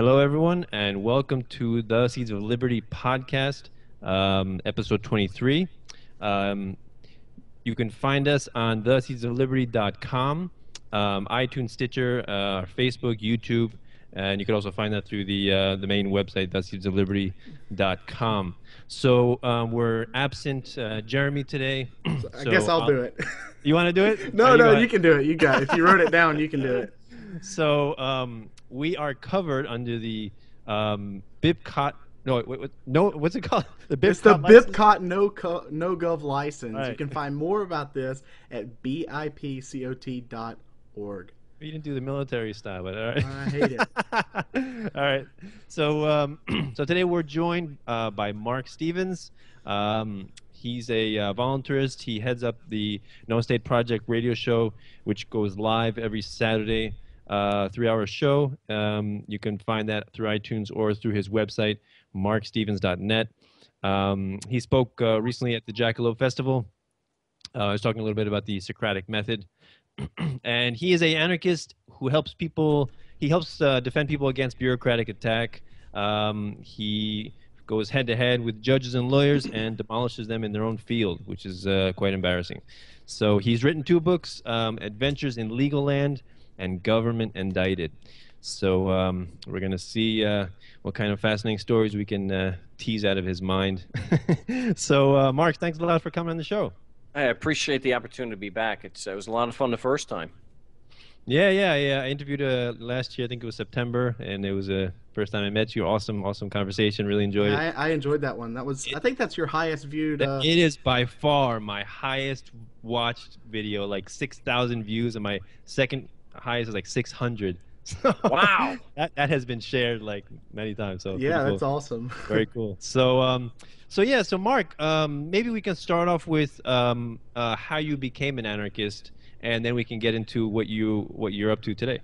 Hello, everyone, and welcome to the Seeds of Liberty Podcast, episode 23. You can find us on theseedsofliberty.com, iTunes, Stitcher, Facebook, YouTube, and you can also find that through the main website, theseedsofliberty.com. So we're absent Jeremy today. I guess I'll do it. You want to do it? No, you can do it. You got it. If you wrote it down, you can do it. So we are covered under the BIPCOT. What's it called? The BIPCOT. It's the BIPCOT no gov license. Right. You can find more about this at bipcot.org. You didn't do the military style, but all right. I hate it. All right. So so today we're joined by Marc Stevens. He's a voluntarist. He heads up the No State Project radio show, which goes live every Saturday. Three-hour show. You can find that through iTunes or through his website, marcstevens.net. He spoke recently at the Jackalope Festival. I was talking a little bit about the Socratic method. And he is an anarchist who helps people, he helps defend people against bureaucratic attack. He goes head-to-head with judges and lawyers and demolishes them in their own field, which is quite embarrassing. So he's written two books, Adventures in Legal Land, and Government Indicted. So we're going to see what kind of fascinating stories we can tease out of his mind. So, Marc, thanks a lot for coming on the show. I appreciate the opportunity to be back. It was a lot of fun the first time. Yeah. I interviewed last year, I think it was September, and it was the first time I met you. Awesome conversation. Really enjoyed it. I enjoyed that one. That was. I think that's your highest viewed. It is by far my highest watched video, like 6,000 views, and my second highest is like 600. So wow. that has been shared like many times. So yeah, that's cool. Awesome. Very cool. So so Marc, maybe we can start off with how you became an anarchist, and then we can get into what you're up to today.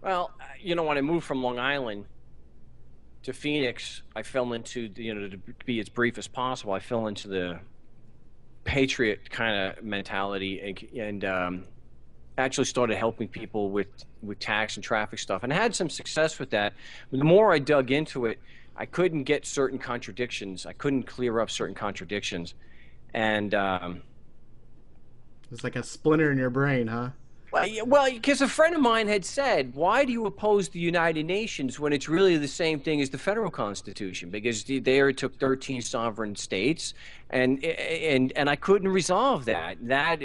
Well, you know, when I moved from Long Island to Phoenix, I fell into, you know, to be as brief as possible, I fell into the patriot kind of mentality and actually started helping people with tax and traffic stuff, and I had some success with that. But the more I dug into it, I couldn't get certain contradictions. I couldn't clear up certain contradictions, and it's like a splinter in your brain, huh? Well, because a friend of mine had said, why do you oppose the United Nations when it's really the same thing as the federal constitution? Because there it took 13 sovereign states, and I couldn't resolve that. That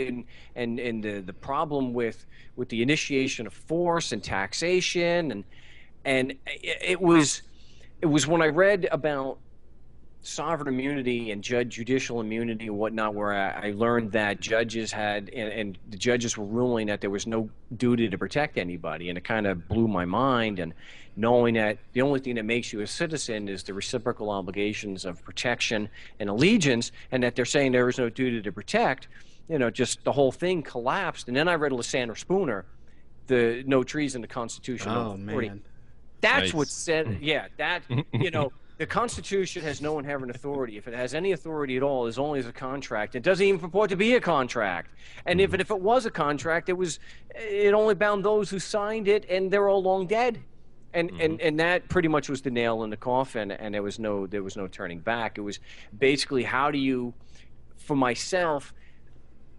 and the problem with the initiation of force and taxation, and it was when I read about sovereign immunity and judicial immunity and whatnot, where I learned that judges had and the judges were ruling that there was no duty to protect anybody, and it kind of blew my mind. And knowing that the only thing that makes you a citizen is the reciprocal obligations of protection and allegiance, and that they're saying there is no duty to protect, you know, just the whole thing collapsed. And then I read Lysander Spooner, the No Treason, the Constitution. Oh man, that's nice. What said, yeah, that, you know. The Constitution has no inherent authority. If it has any authority at all, it's only as a contract. It doesn't even purport to be a contract. And if it was a contract, it only bound those who signed it, and they're all long dead. And that pretty much was the nail in the coffin, and there was no turning back. It was basically, how do you, for myself,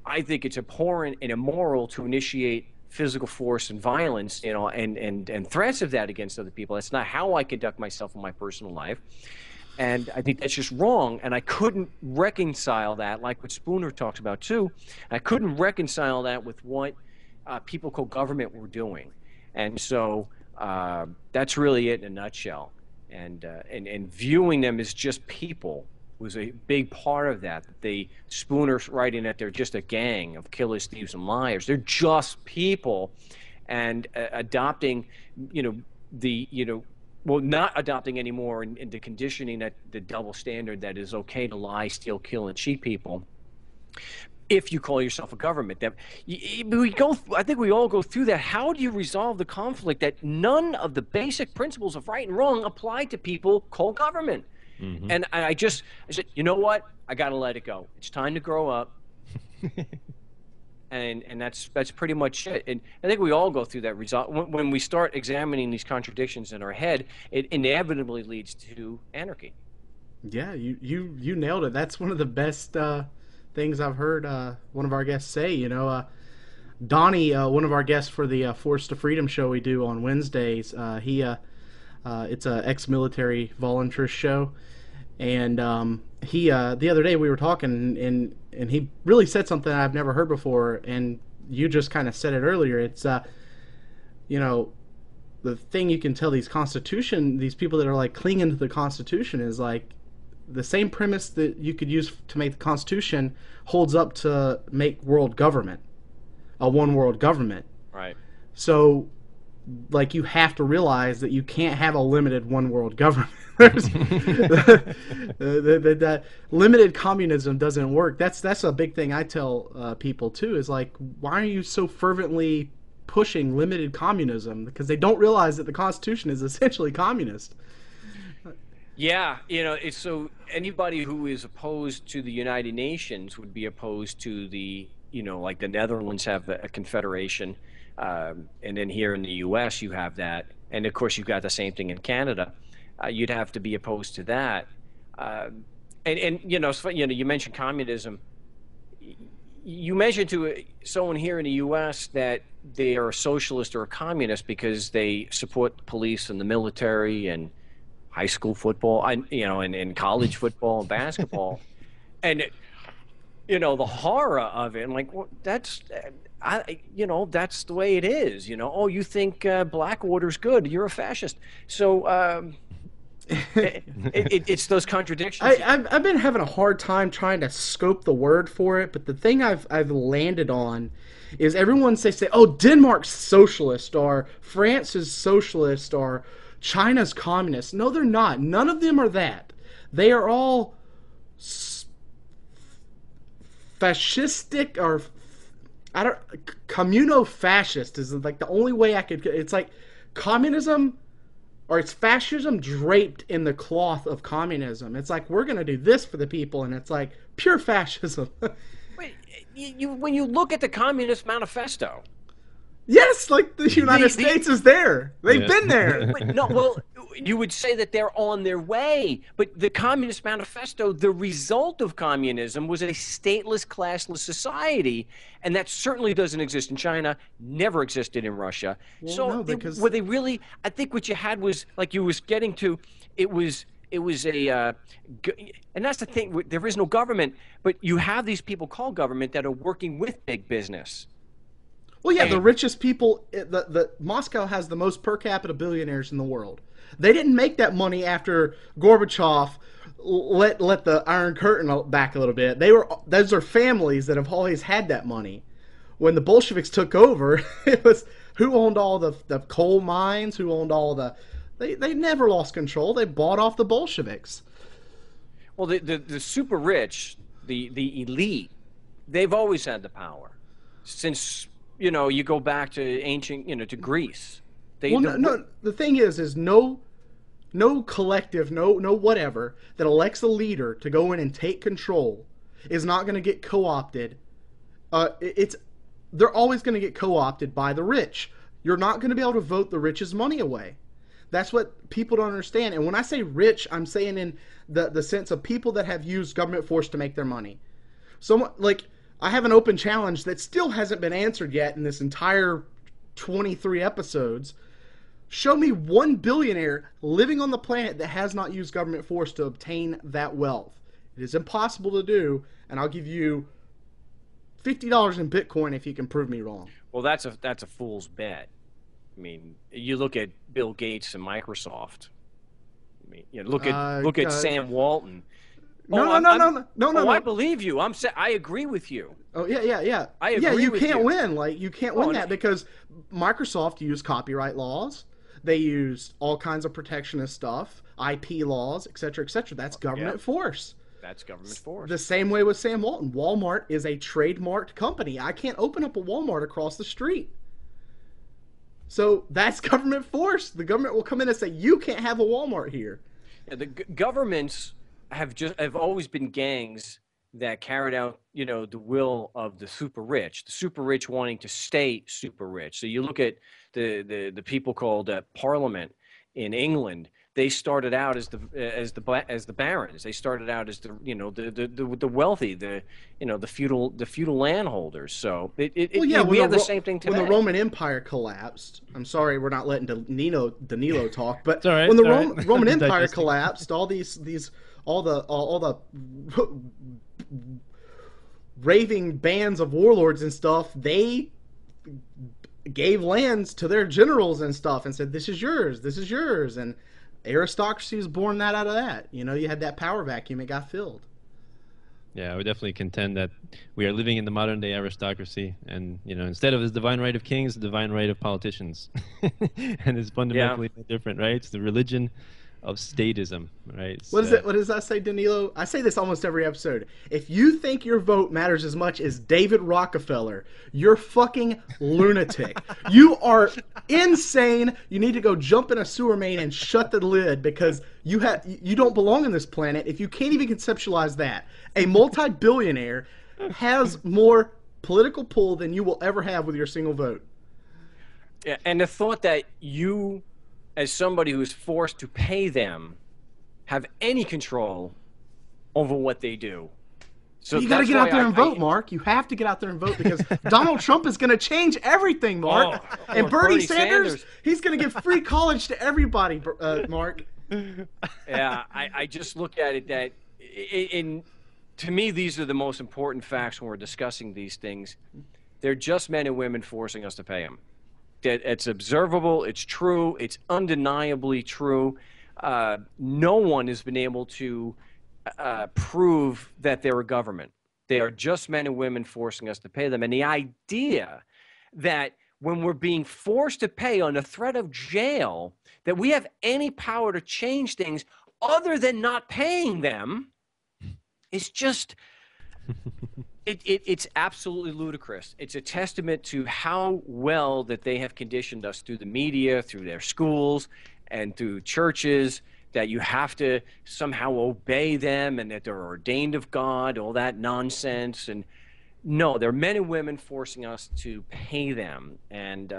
I think it's abhorrent and immoral to initiate physical force and violence, you know, and threats of that against other people. That's not how I conduct myself in my personal life, and I think that's just wrong. And I couldn't reconcile that, like what Spooner talks about too. I couldn't reconcile that with what people called government were doing, and so that's really it in a nutshell. And viewing them as just people was a big part of that. The Spooner's writing that they're just a gang of killers, thieves, and liars. They're just people, and adopting, you know, not adopting anymore, and the conditioning that the double standard that is okay to lie, steal, kill, and cheat people. If you call yourself a government, that I think we all go through that. How do you resolve the conflict that none of the basic principles of right and wrong apply to people called government? Mm-hmm. And I said, you know what? I got to let it go. It's time to grow up. And that's pretty much it. And I think we all go through that result. When we start examining these contradictions in our head, it inevitably leads to anarchy. Yeah, you nailed it. That's one of the best things I've heard one of our guests say. You know, Donnie, one of our guests for the Force to Freedom show we do on Wednesdays, it's an ex-military voluntarist show. And he the other day we were talking, and he really said something I've never heard before, and you just kind of said it earlier. It's you know, the thing you can tell these people that are like clinging to the Constitution is like the same premise that you could use to make the Constitution holds up to make world government, a one world government. Right. So, like, you have to realize that you can't have a limited one world government. that limited communism doesn't work. That's a big thing I tell people too, is like, why are you so fervently pushing limited communism? Because they don't realize that the Constitution is essentially communist. Yeah, you know, it's, so anybody who is opposed to the United Nations would be opposed to the, you know, like the Netherlands have a confederation. And then here in the U.S. you have that, and of course you've got the same thing in Canada. You'd have to be opposed to that. And you know, you mentioned communism. You mentioned to someone here in the U.S. that they are a socialist or a communist because they support the police and the military and high school football, and college football and basketball, and you know, the horror of it. And like, well, that's the way it is. You know, oh, you think Blackwater's good? You're a fascist. So it's those contradictions. I've been having a hard time trying to scope the word for it, but the thing I've landed on is everyone say, oh, Denmark's socialist, or France is socialist, or China's communist. No, they're not. None of them are that. They are all fascistic or communo-fascist is like the only way I could. It's like communism, or it's fascism draped in the cloth of communism. It's like, we're going to do this for the people, and it's like pure fascism. Wait, when you look at the Communist Manifesto. Yes, like the United States is there. They've been there. Wait, no, well, you would say that they're on their way, but the Communist Manifesto, the result of communism was a stateless, classless society, and that certainly doesn't exist in China, never existed in Russia. Well, so no, because were they really, I think what you had was, like you was getting to, it was a, and that's the thing, there is no government, but you have these people called government that are working with big business. Well, yeah, the richest people, Moscow has the most per capita billionaires in the world. They didn't make that money after Gorbachev let the Iron Curtain back a little bit. Those are families that have always had that money. When the Bolsheviks took over, it was who owned all the coal mines, who owned all the they never lost control. They bought off the Bolsheviks. Well, the super rich, the elite, they've always had the power since, you know, you go back to ancient, you know, to Greece. Well, no, the thing is no collective, no whatever that elects a leader to go in and take control is not going to get co-opted. They're always going to get co-opted by the rich. You're not going to be able to vote the rich's money away. That's what people don't understand. And when I say rich, I'm saying in the sense of people that have used government force to make their money. So, like, I have an open challenge that still hasn't been answered yet in this entire 23 episodes. Show me one billionaire living on the planet that has not used government force to obtain that wealth. It is impossible to do, and I'll give you $50 in Bitcoin if you can prove me wrong. Well, that's a fool's bet. I mean, you look at Bill Gates and Microsoft. I mean, you know, look at Sam Walton. No. I believe you. I agree with you. Oh yeah. I agree. Yeah, you can't win. Like, you can't win that, because Microsoft used copyright laws. They used all kinds of protectionist stuff, IP laws, etc., etc. That's government force. That's government force. The same way with Sam Walton. Walmart is a trademarked company. I can't open up a Walmart across the street. So that's government force. The government will come in and say, you can't have a Walmart here. Yeah, the governments have always been gangs that carried out, you know, the will of the super rich wanting to stay super rich. So you look at the people called Parliament in England. They started out as the barons. They started out as the wealthy, the feudal landholders. So we have the same thing today. When the Roman Empire collapsed, I'm sorry, we're not letting Danilo talk, but right, when the Roman Empire collapsed, all the raving bands of warlords and stuff, they gave lands to their generals and stuff and said, this is yours," and aristocracy was born out of that. You know, you had that power vacuum, it got filled. Yeah, I would definitely contend that we are living in the modern day aristocracy, and you know, instead of this divine right of kings, the divine right of politicians. And it's fundamentally different, right? It's the religion of statism, right? So, what does that say, Danilo? I say this almost every episode. If you think your vote matters as much as David Rockefeller, you're fucking lunatic. You are insane. You need to go jump in a sewer main and shut the lid, because you don't belong on this planet. If you can't even conceptualize that, a multi-billionaire has more political pull than you will ever have with your single vote. Yeah, and the thought that you, as somebody who's forced to pay them, have any control over what they do. So you got to get out there and vote, Mark. You have to get out there and vote, because Donald Trump is going to change everything, Mark. Oh, and Bernie Sanders, he's going to give free college to everybody, Mark. Yeah, I just look at it that, to me, these are the most important facts when we're discussing these things. They're just men and women forcing us to pay them. That it's observable, it's true, it's undeniably true. No one has been able to prove that they're a government. They are just men and women forcing us to pay them. And the idea that when we're being forced to pay on the threat of jail, that we have any power to change things other than not paying them is just... It's absolutely ludicrous. It's a testament to how well that they have conditioned us through the media, through their schools, and through churches, that you have to somehow obey them and that they're ordained of God, all that nonsense. And no, they're men and women forcing us to pay them. And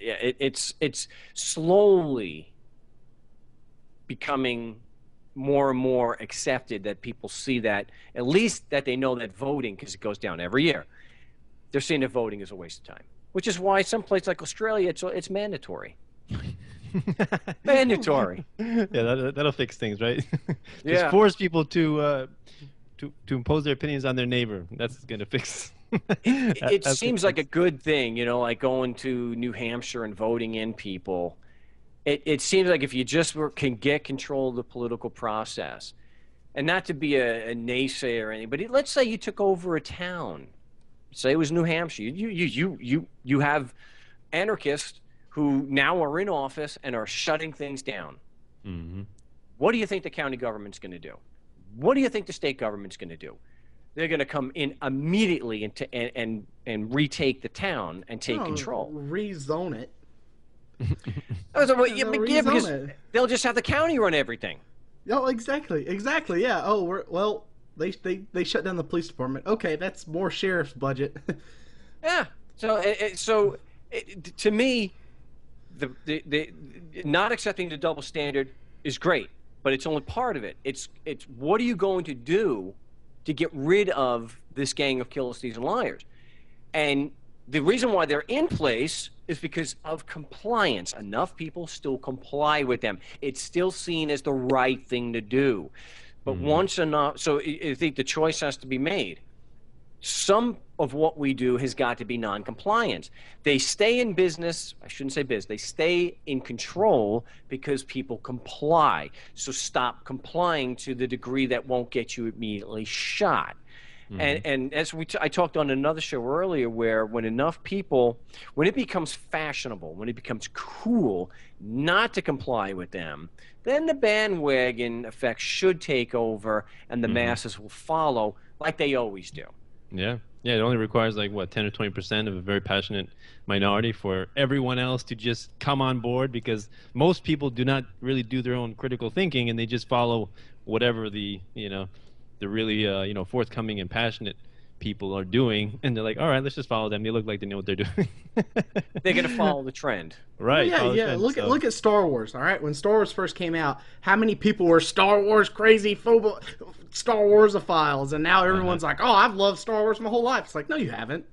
it's slowly becoming more and more accepted, that people see that, at least that they know that voting, because it goes down every year, they're saying that voting is a waste of time, which is why some place like Australia, it's mandatory. Mandatory. Yeah, that'll fix things, right? Just force people to impose their opinions on their neighbor. That's going to fix. It seems like a good thing, you know, like going to New Hampshire and voting in people. It seems like if you just can get control of the political process, and not to be a naysayer or anybody, let's say you took over a town, say it was New Hampshire, you have anarchists who now are in office and are shutting things down. Mm-hmm. What do you think the county government's going to do? What do you think the state government's going to do? They're going to come in immediately and retake the town and take control. Rezone it. Because they'll just have the county run everything. No, exactly. Yeah. Oh, they shut down the police department. Okay, that's more sheriff's budget. Yeah. So to me, the not accepting the double standard is great, but it's only part of it. It's what are you going to do to get rid of this gang of killers, thieves, and liars? And the reason why they're in place is because of compliance. Enough people still comply with them. It's still seen as the right thing to do. But once enough, so I think the choice has to be made. Some of what we do has got to be non-compliance. They stay in business, I shouldn't say biz, they stay in control because people comply. So stop complying to the degree that won't get you immediately shot. Mm-hmm. And as I talked on another show earlier, where when enough people, when it becomes fashionable, when it becomes cool not to comply with them, then the bandwagon effect should take over, and the masses will follow like they always do. Yeah. Yeah, it only requires like, what, 10 or 20% of a very passionate minority for everyone else to just come on board, because most people do not really do their own critical thinking, and they just follow whatever the, you know, the really forthcoming and passionate people are doing, and they're like, all right, let's just follow them. They look like they know what they're doing. They're gonna follow the trend, right? Well, yeah, yeah. Trend, look at Star Wars. All right, when Star Wars first came out, how many people were Star Wars crazy, phobo, Star Warsophiles, and now everyone's like, oh, I've loved Star Wars my whole life. It's like, no, you haven't.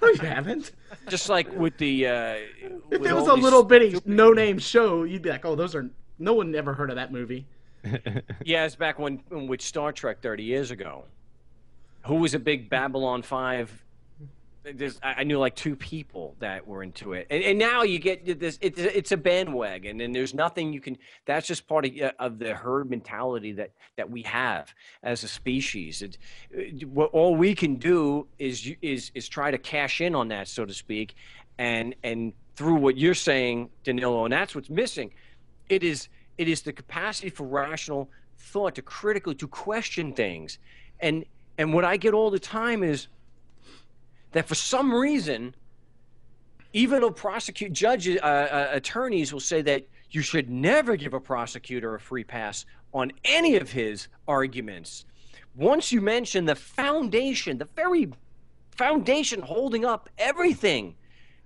No, you haven't. Just like with the if there was a little bitty no-name show, you'd be like, oh, those are no one ever heard of that movie. Yeah, it's back when with Star Trek 30 years ago. Who was a big Babylon 5? I knew like two people that were into it, and now you get this. It's a bandwagon, and there's nothing you can. That's just part of the herd mentality that we have as a species. What all we can do is try to cash in on that, so to speak, and through what you're saying, Danilo, and that's what's missing. It is the capacity for rational thought, to critically to question things, and what I get all the time is that for some reason, even though judges, attorneys will say that you should never give a prosecutor a free pass on any of his arguments. Once you mention the foundation, the very foundation holding up everything,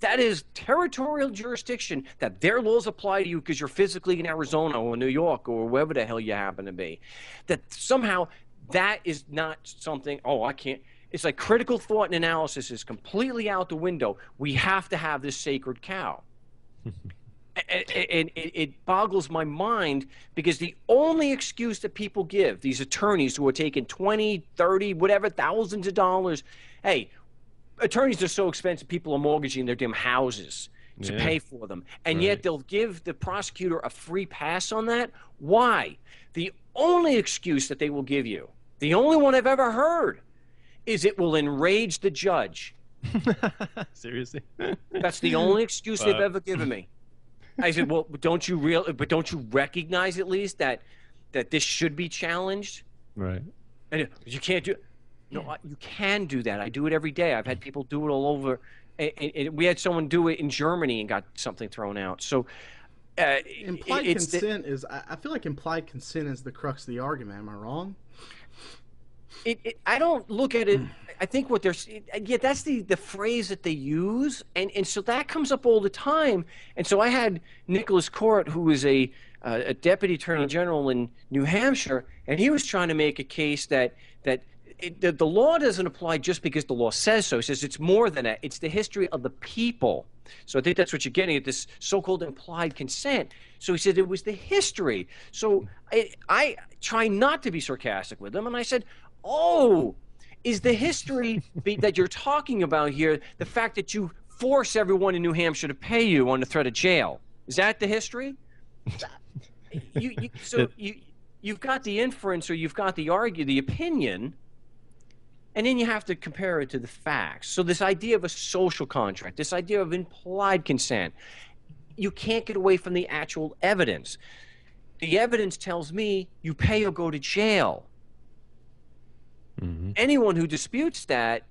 that is territorial jurisdiction, that their laws apply to you because you're physically in Arizona or New York or wherever the hell you happen to be, that somehow that is not something, oh, I can't. It's like critical thought and analysis is completely out the window. We have to have this sacred cow. And it boggles my mind, because the only excuse that people give, these attorneys who are taking 20, 30, whatever, thousands of dollars. Hey, attorneys are so expensive, people are mortgaging their damn houses to pay for them. And yet they'll give the prosecutor a free pass on that. Why? The only excuse that they will give you, the only one I've ever heard, is it will enrage the judge. Seriously? That's the only excuse they've ever given me. I said, well, don't you recognize at least that this should be challenged? Right. And you can't do it. No, you can do that. I do it every day. I've had people do it all over. And we had someone do it in Germany and got something thrown out. So implied consent is, I feel like implied consent is the crux of the argument. Am I wrong? I don't look at it. I think what they're that's the phrase that they use, and so that comes up all the time. And so I had Nicholas Court, who is a deputy attorney general in New Hampshire, and he was trying to make a case that the law doesn't apply just because the law says so. He says it's more than that. It's the history of the people. So I think that's what you're getting at, this so-called implied consent. So he said it was the history. So I try not to be sarcastic with him, and I said, oh, is the history that you're talking about here the fact that you force everyone in New Hampshire to pay you on the threat of jail? Is that the history? You've got the inference, or you've got the opinion, and then you have to compare it to the facts. So this idea of a social contract, this idea of implied consent, you can't get away from the actual evidence. The evidence tells me you pay or go to jail. Anyone who disputes that,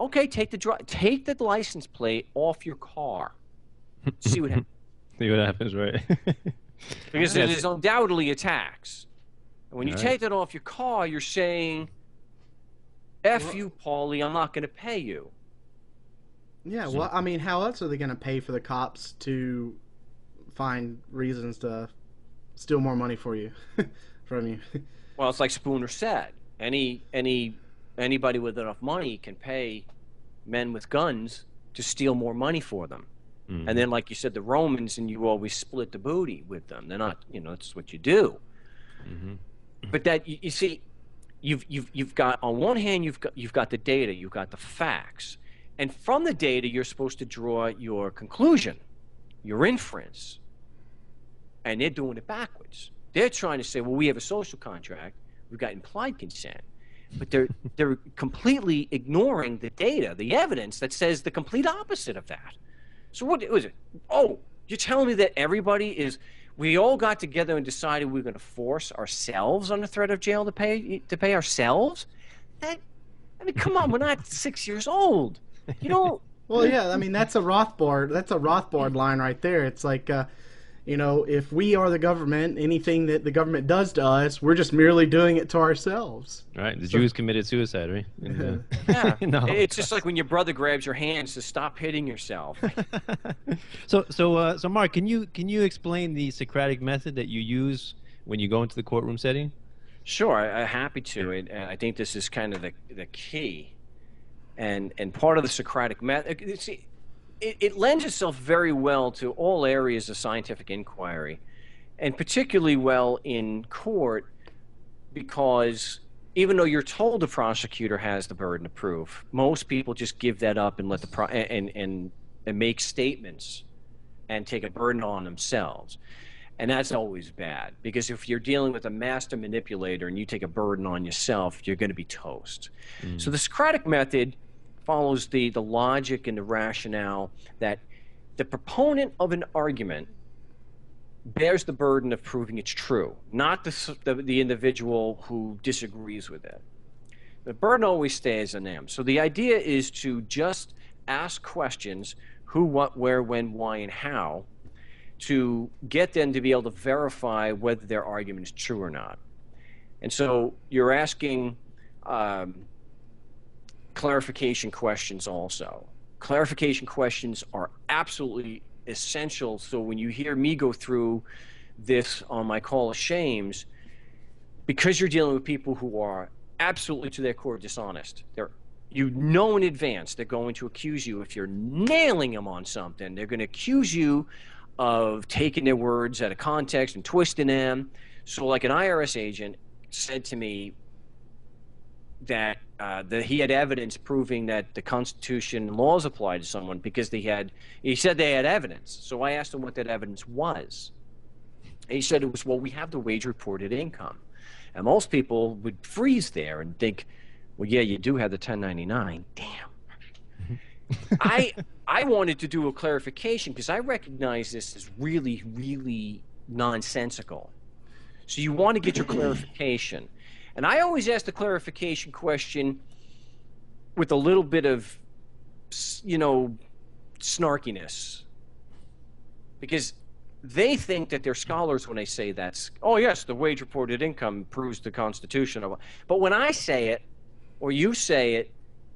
okay, take the license plate off your car. See what happens. See what happens, right? Because it is undoubtedly a tax. And when you take that off your car, you're saying, F you, Paulie, I'm not going to pay you. Yeah, so, well, I mean, how else are they going to pay for the cops to find reasons to steal more money for you, from you? Well, it's like Spooner said. Anybody with enough money can pay men with guns to steal more money for them. And then, like you said, the Romans, and you always split the booty with them. They're not, that's what you do. But that you see, you've got, on one hand, you've got the data, you've got the facts, and from the data you're supposed to draw your conclusion, your inference. And they're doing it backwards. They're trying to say, well, we have a social contract. We've got implied consent, but they're completely ignoring the data, the evidence that says the complete opposite of that. So what was it? Oh, you're telling me that we all got together and decided we were going to force ourselves on the threat of jail to pay ourselves? I mean, come on, we're not 6 years old. Well, yeah, I mean, that's a Rothbard line right there. It's like You know, if we are the government, anything that the government does to us, we're just merely doing it to ourselves. Right. The Jews committed suicide, right? And, yeah. No. It's just like when your brother grabs your hand, so stop hitting yourself. So Marc, can you explain the Socratic method that you use when you go into the courtroom setting? Sure, I'm happy to. And I think this is kind of the key, and part of the Socratic method. See, it lends itself very well to all areas of scientific inquiry, and particularly well in court, because even though you're told the prosecutor has the burden of proof, most people just give that up and let the and make statements and take a burden on themselves. And that's always bad, because if you're dealing with a master manipulator and you take a burden on yourself, you're going to be toast. Mm. So the Socratic method follows the logic and the rationale that the proponent of an argument bears the burden of proving it's true, not the individual who disagrees with it. The burden always stays on them. So the idea is to just ask questions, who, what, where, when, why, and how, to get them to be able to verify whether their argument is true or not. And so you're asking clarification questions also. Clarification questions are absolutely essential, so when you hear me go through this on my Call of Shames, because you're dealing with people who are absolutely to their core dishonest. You know in advance they're going to accuse you. If you're nailing them on something, they're going to accuse you of taking their words out of context and twisting them. So like an IRS agent said to me, that he had evidence proving that the Constitution and laws apply to someone because he said they had evidence. So I asked him what that evidence was. And he said it was, well, we have the wage reported income. And most people would freeze there and think, well, yeah, you do have the 1099. Damn. I wanted to do a clarification because I recognize this is really, really nonsensical. So you want to get your clarification. And I always ask the clarification question with a little bit of, you know, snarkiness, because they think that they're scholars when they say that's, oh yes, the wage reported income proves the Constitution. But when I say it, or you say it,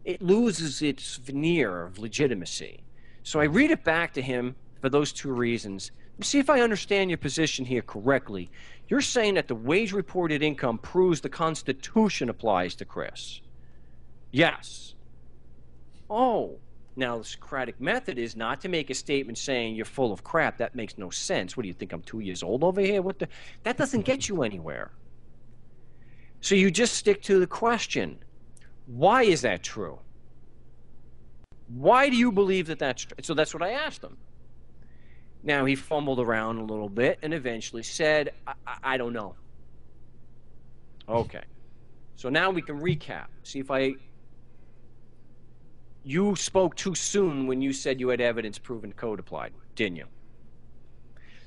it loses its veneer of legitimacy. So I read it back to him for those two reasons. See if I understand your position here correctly. You're saying that the wage reported income proves the Constitution applies to Chris. Yes. Oh, now the Socratic method is not to make a statement saying you're full of crap. That makes no sense. What do you think, I'm 2 years old over here? What the? That doesn't get you anywhere. So you just stick to the question. Why is that true? Why do you believe that that's true? So that's what I asked them. Now, he fumbled around a little bit and eventually said, I don't know. Okay. So now we can recap. See if you spoke too soon when you said you had evidence proven code applied, didn't you?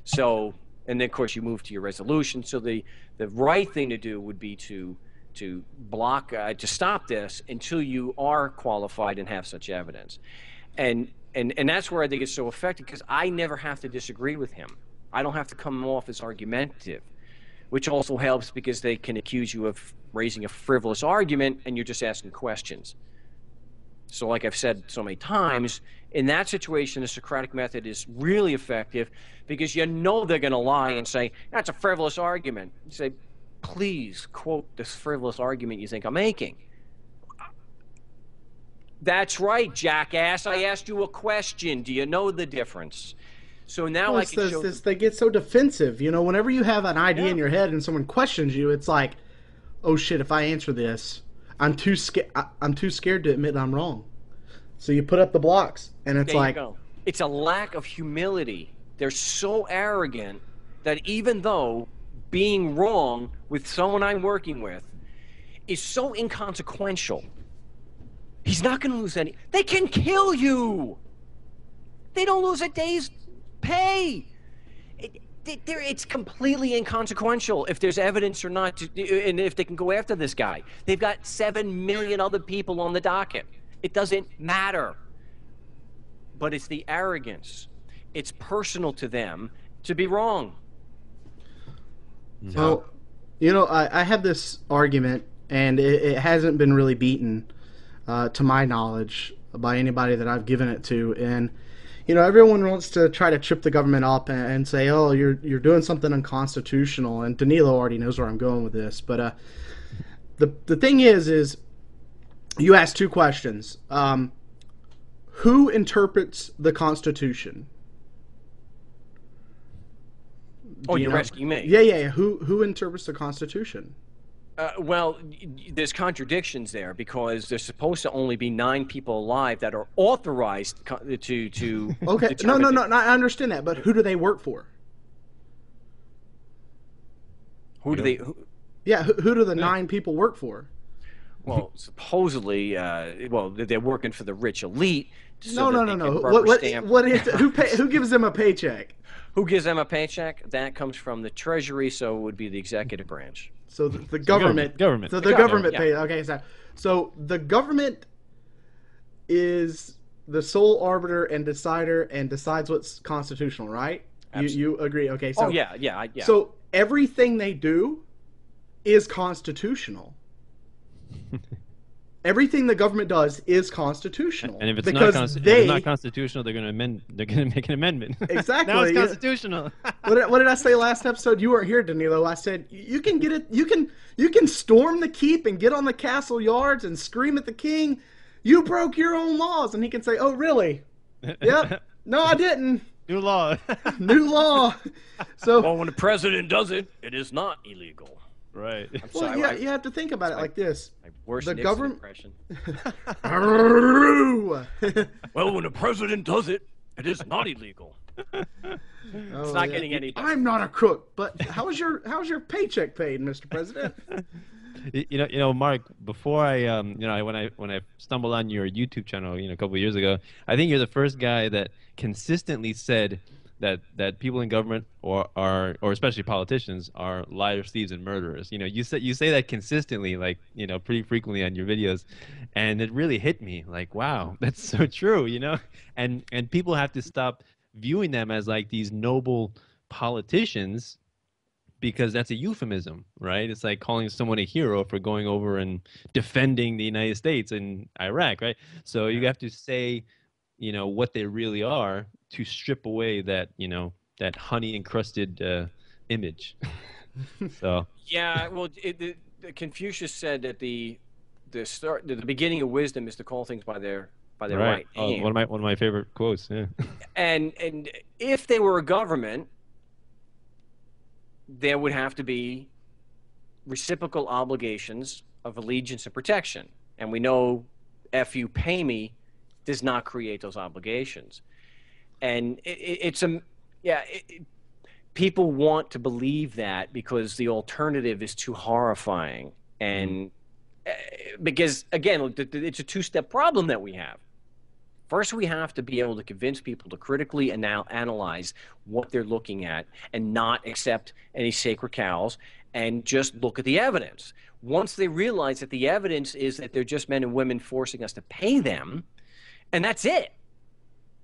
So, and then, of course, you moved to your resolution. So the right thing to do would be to block, to stop this until you are qualified and have such evidence. And that's where I think it's so effective, because I never have to disagree with him. I don't have to come off as argumentative, which also helps because they can accuse you of raising a frivolous argument and you're just asking questions. So like I've said so many times, in that situation, the Socratic method is really effective because you know they're going to lie and say, that's a frivolous argument. You say, please quote this frivolous argument you think I'm making. That's right, jackass. I asked you a question. Do you know the difference? So now I can show this, they get so defensive. You know, whenever you have an idea in your head and someone questions you, it's like, oh shit, if I answer this, I'm too scared to admit I'm wrong. So you put up the blocks, and it's like, it's a lack of humility. They're so arrogant that even though being wrong with someone I'm working with is so inconsequential, he's not going to lose any. They can kill you. They don't lose a day's pay. It's completely inconsequential if there's evidence or not, and if they can go after this guy. They've got 7 million other people on the docket. It doesn't matter. But it's the arrogance. It's personal to them, to be wrong. Well, you know, I have this argument, and it hasn't been really beaten, to my knowledge, by anybody that I've given it to. And you know, everyone wants to try to trip the government up and say, "Oh, you're doing something unconstitutional." And Danilo already knows where I'm going with this, but the thing is you asked two questions: who interprets the Constitution? Oh, you're asking me. Yeah. Who interprets the Constitution? Well, there's contradictions there, because there's supposed to only be 9 people alive that are authorized to okay. No. I understand that, but who do they work for? Who do the 9 people work for? Well, supposedly, well, they're working for the rich elite. So no. Who gives them a paycheck? Who gives them a paycheck? That comes from the Treasury, so it would be the executive branch. So the government. Government. So the government pays. Yeah. Okay, so the government is the sole arbiter and decider and decides what's constitutional, right? You agree? Okay. So, yeah. So everything they do is constitutional. Everything the government does is constitutional. And if it's, not constitutional, they're going to amend. They're going to make an amendment. Exactly. Now it's constitutional. What did I say last episode? You weren't here, Danilo. I said you can get it. You can storm the keep and get on the castle yards and scream at the king, "You broke your own laws," and he can say, "Oh, really? Yep. No, I didn't." New law. New law. So. Well, when the president does it, it is not illegal. Right. I'm sorry, well, you have to think about it like this. My worst the government impression. Well, when the president does it, it is not illegal. It's not getting any. I'm not a crook, but how's your paycheck paid, Mr. President? You know, Mark. Before I, when I stumbled on your YouTube channel, a couple of years ago, I think you're the first guy that consistently said that people in government or especially politicians are liars, thieves, and murderers. You say that consistently, pretty frequently on your videos, and it really hit me. Like, wow, that's so true. And people have to stop viewing them as like these noble politicians, because that's a euphemism, right? It's like calling someone a hero for going over and defending the United States in Iraq, right? So you have to say, what they really are, to strip away that that honey encrusted image. So yeah, well, Confucius said that the beginning of wisdom is to call things by their right name. One of my favorite quotes. Yeah. And if they were a government, there would have to be reciprocal obligations of allegiance and protection, and we know "F you, pay me" does not create those obligations. And people want to believe that because the alternative is too horrifying, and because again, it's a two-step problem that we have. First, we have to be able to convince people to critically analyze what they're looking at and not accept any sacred cows and just look at the evidence. Once they realize that the evidence is that they're just men and women forcing us to pay them, and that's it.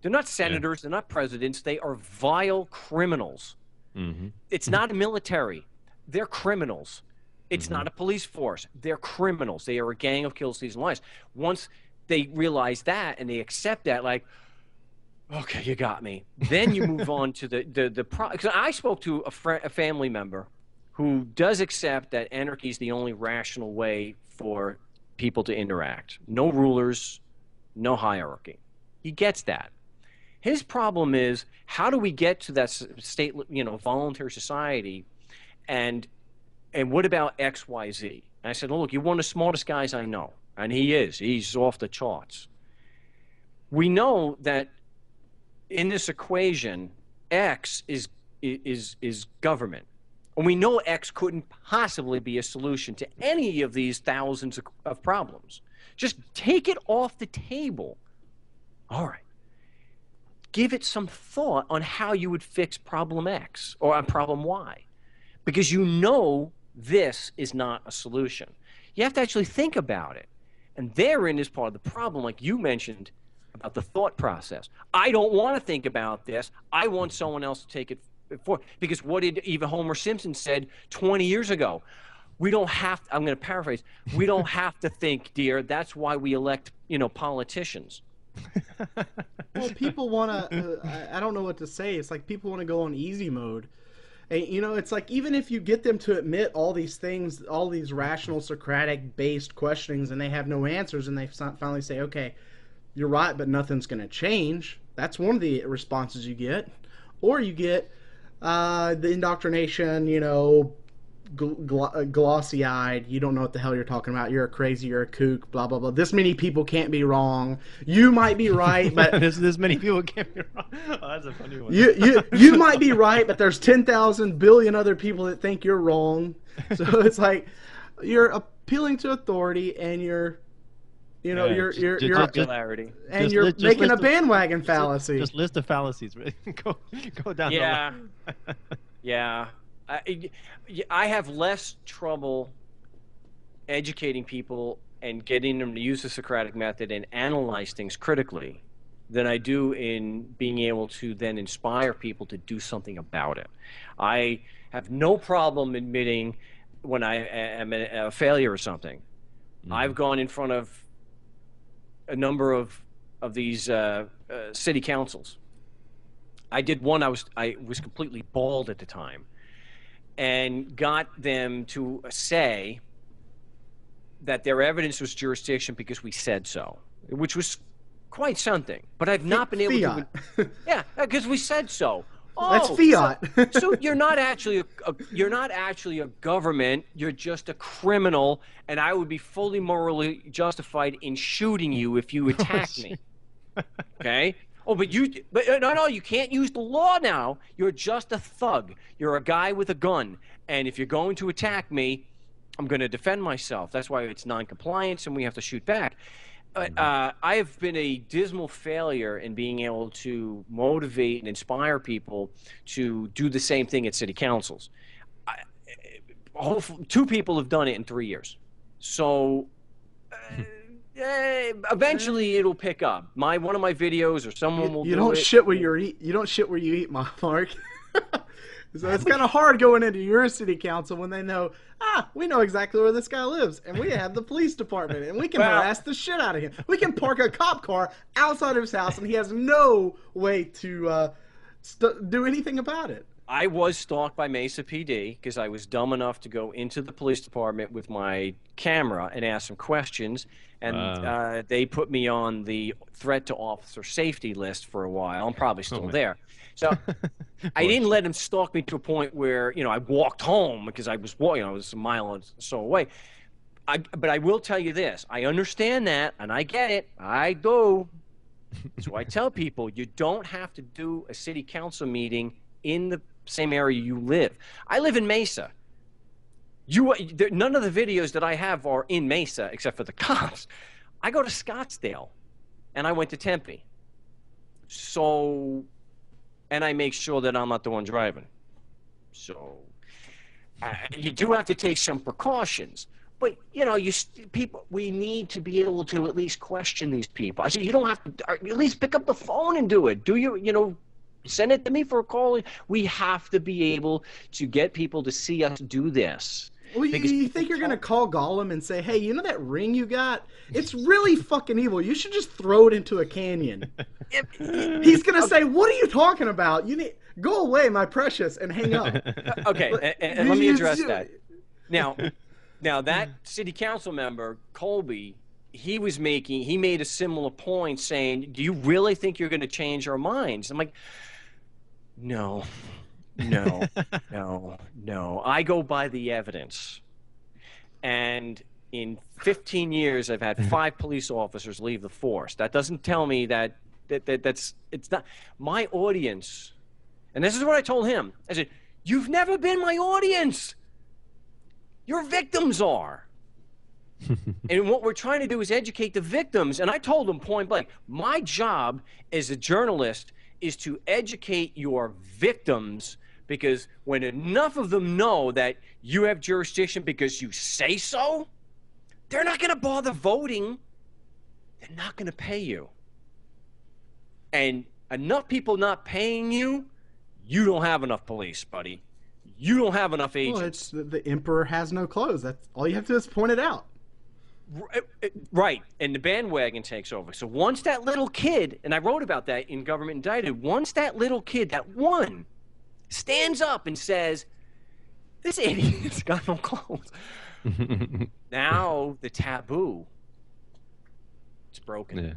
They're not senators. They're not presidents. They are vile criminals. Mm-hmm. It's not a military. They're criminals. It's not a police force. They're criminals. They are a gang of kill, thieves, and liars. Once they realize that and they accept that, like, okay, you got me. Then you move on to the because I spoke to a family member who does accept that anarchy is the only rational way for people to interact. No rulers, no hierarchy. He gets that. His problem is, how do we get to that state, voluntary society, and what about X, Y, Z? And I said, well, look, you're one of the smartest guys I know, and he is. He's off the charts. We know that in this equation, X is government, and we know X couldn't possibly be a solution to any of these thousands of problems. Just take it off the table. All right. Give it some thought on how you would fix problem X or on problem Y, because this is not a solution. You have to actually think about it, and therein is part of the problem, like you mentioned about the thought process. I don't want to think about this. I want someone else to take it because what did even Homer Simpson said 20 years ago? We don't have to, I'm going to paraphrase, we don't have to think, dear. That's why we elect, you know, politicians. Well, people want to, I don't know what to say. It's like people want to go on easy mode. And, you know, it's like even if you get them to admit all these things, all these rational Socratic-based questionings, and they have no answers, and they finally say, okay, you're right, but nothing's going to change. That's one of the responses you get. Or you get the indoctrination, you know, glossy-eyed, you don't know what the hell you're talking about, you're a crazy, you're a kook, blah, blah, blah. This many people can't be wrong. You might be right, but... this many people can't be wrong. Oh, that's a funny one. You might be right, but there's 10,000 billion other people that think you're wrong. So it's like, you're appealing to authority, and you're... You know, yeah, you're making a bandwagon fallacy. Just list the fallacies. go down. Yeah, the line. Yeah. I have less trouble educating people and getting them to use the Socratic method and analyze things critically than I do in being able to then inspire people to do something about it. I have no problem admitting when I am a failure or something. Mm-hmm. I've gone in front of a number of these city councils. I did one. I was completely bald at the time, and got them to say that their evidence was jurisdiction because we said so, which was quite something. But I've not been able to. Yeah, because we said so. Oh, that's fiat. So you're not actually a government. You're just a criminal, and I would be fully morally justified in shooting you if you attacked me. Okay. Oh, but no, you can't use the law now. You're just a thug. You're a guy with a gun, and if you're going to attack me, I'm going to defend myself. That's why it's non-compliance, and we have to shoot back. I have been a dismal failure in being able to motivate and inspire people to do the same thing at city councils. Hopefully, 2 people have done it in 3 years. So eventually it'll pick up. One of my videos or someone will. You don't shit where you eat. You don't shit where you eat, Mark. So it's kind of hard going into your city council when they know, we know exactly where this guy lives, and we have the police department, and we can harass the shit out of him. We can park a cop car outside of his house, and he has no way to do anything about it. I was stalked by Mesa PD because I was dumb enough to go into the police department with my camera and ask some questions, and they put me on the threat to officer safety list for a while. I'm probably still there. So I didn't let him stalk me to a point where, you know, I walked home because I was, you know, I was a mile or so away. But I will tell you this. I understand that, and I get it. I do. So I tell people, you don't have to do a city council meeting in the same area you live. I live in Mesa. None of the videos that I have are in Mesa except for the cops. I go to Scottsdale, and I went to Tempe. So... And I make sure that I'm not the one driving. So you do have to take some precautions. But, you know, people, we need to be able to at least question these people. I said, you don't have to, at least pick up the phone and do it. Do you know, send it to me for a call. We have to be able to get people to see us do this. Well, you think you're going to call Gollum and say, hey, you know that ring you got? It's really fucking evil. You should just throw it into a canyon. He's going to say, what are you talking about? You need go away, my precious, and hang up. Okay, and let me address that. Now, that city council member, Colby, he made a similar point saying, do you really think you're going to change our minds? I'm like, no. No. I go by the evidence. And in 15 years, I've had 5 police officers leave the force. That doesn't tell me that's it's not my audience. And this is what I told him. I said, you've never been my audience. Your victims are. And what we're trying to do is educate the victims. And I told him point blank, my job as a journalist is to educate your victims. Because when enough of them know that you have jurisdiction because you say so, they're not going to bother voting. They're not going to pay you. And enough people not paying you, You don't have enough police, buddy. You don't have enough agents. Well, it's the emperor has no clothes. That's all you have to do is point it out. Right, and the bandwagon takes over. So once that little kid, and I wrote about that in Government Indicted, once that little kid, that one, stands up and says, this idiot's got no clothes. Now the taboo, it's broken. Yeah.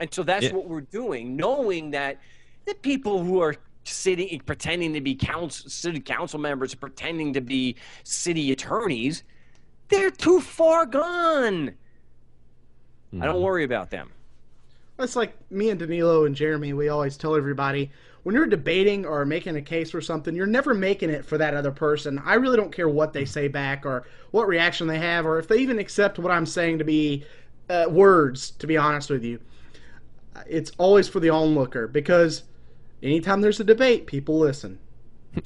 And so that's what we're doing, knowing that the people who are sitting, pretending to be city council members, pretending to be city attorneys, they're too far gone. I don't worry about them. It's like me and Danilo and Jeremy, we always tell everybody, when you're debating or making a case for something, you're never making it for that other person. I really don't care what they say back or what reaction they have or if they even accept what I'm saying to be words, to be honest with you. It's always for the onlooker, because anytime there's a debate, people listen.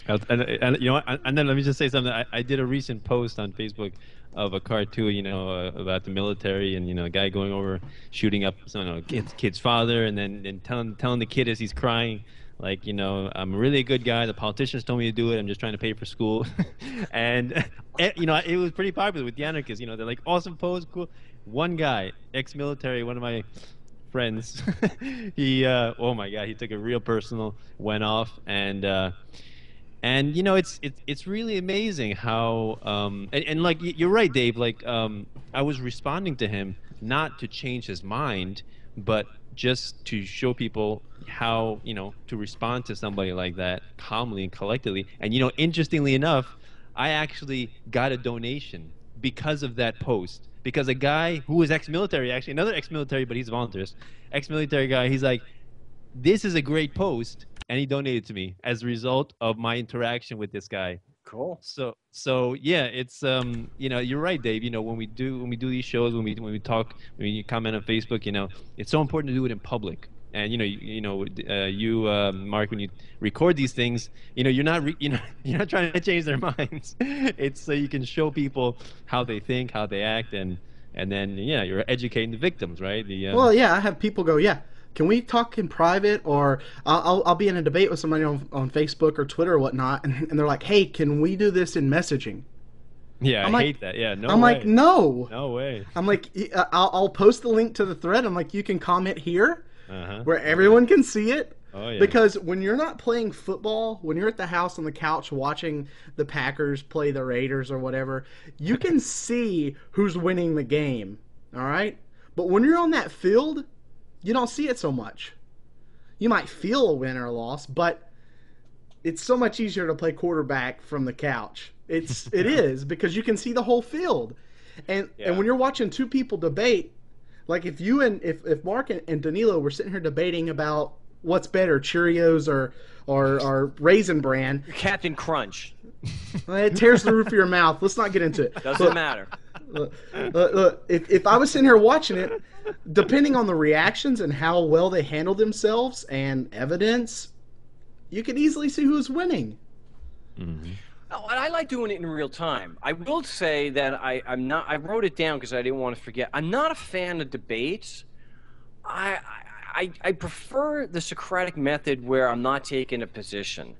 And you know, and then let me just say something. I did a recent post on Facebook of a cartoon, you know, about the military, and you know, a guy going over shooting up some kid's father, and then telling the kid as he's crying, like, you know, I'm really a good guy. The politicians told me to do it. I'm just trying to pay for school, and you know, it was pretty popular with the anarchists. You know, they're like, awesome post, cool. One guy, ex-military, one of my friends, he oh my God, he took it real personal, went off, and you know, it's really amazing how and like you're right, Dave, like I was responding to him not to change his mind, but just to show people how, you know, to respond to somebody like that calmly and collectively. And you know, interestingly enough, I actually got a donation because of that post, because a guy who was ex-military, actually another ex-military, but he's a volunteer, ex-military guy, he's like, this is a great post. And he donated to me as a result of my interaction with this guy. Cool. So yeah, it's you know, you're right, Dave. You know, when we do these shows, when we talk, when you comment on Facebook, you know, it's so important to do it in public. And you know, you Marc, when you record these things, you know, you're not trying to change their minds. It's so you can show people how they think, how they act, and then yeah, you're educating the victims, right? The well, yeah, I have people go, yeah, can we talk in private? Or I'll be in a debate with somebody on Facebook or Twitter or whatnot, and they're like, hey, can we do this in messaging? Yeah, I hate that. Yeah, no way. I'm like, no. No way. I'm like, I'll post the link to the thread. I'm like, you can comment here where everyone can see it. Oh, yeah. Because when you're not playing football, when you're at the house on the couch watching the Packers play the Raiders or whatever, you can see who's winning the game, all right? But when you're on that field, you don't see it so much. You might feel a win or a loss, but it's so much easier to play quarterback from the couch. It is because you can see the whole field. And when you're watching two people debate, like if you and if Marc and Danilo were sitting here debating about what's better, Cheerios or Raisin Bran, Captain Crunch, it tears the roof of your mouth. Let's not get into it. Doesn't matter. Look, if I was sitting here watching it, depending on the reactions and how well they handle themselves and evidence, you could easily see who's winning. Mm-hmm. Oh, and I like doing it in real time. I will say that I wrote it down because I didn't want to forget. I'm not a fan of debates. I prefer the Socratic method where I'm not taking a position.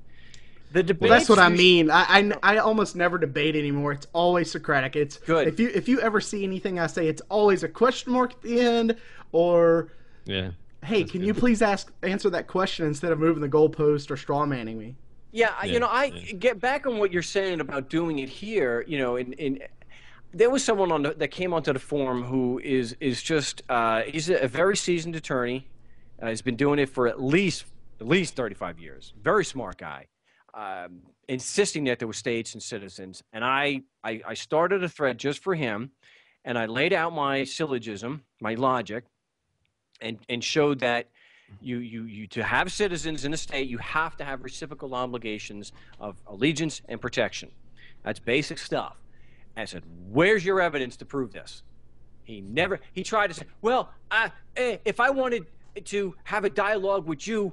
Well, that's what I mean. I almost never debate anymore. It's always Socratic. It's good. If you ever see anything I say, it's always a question mark at the end, or hey, can you please answer that question instead of moving the goalpost or straw manning me? Yeah, you know, I get back on what you're saying about doing it here. You know, in there was someone that came onto the forum who is just he's a very seasoned attorney. He's been doing it for at least 35 years. Very smart guy. Insisting that there were states and citizens, and I started a thread just for him, and I laid out my syllogism, my logic, and showed that you to have citizens in a state, you have to have reciprocal obligations of allegiance and protection. That's basic stuff. And I said, where's your evidence to prove this? He tried to say, well, if I wanted to have a dialogue with you,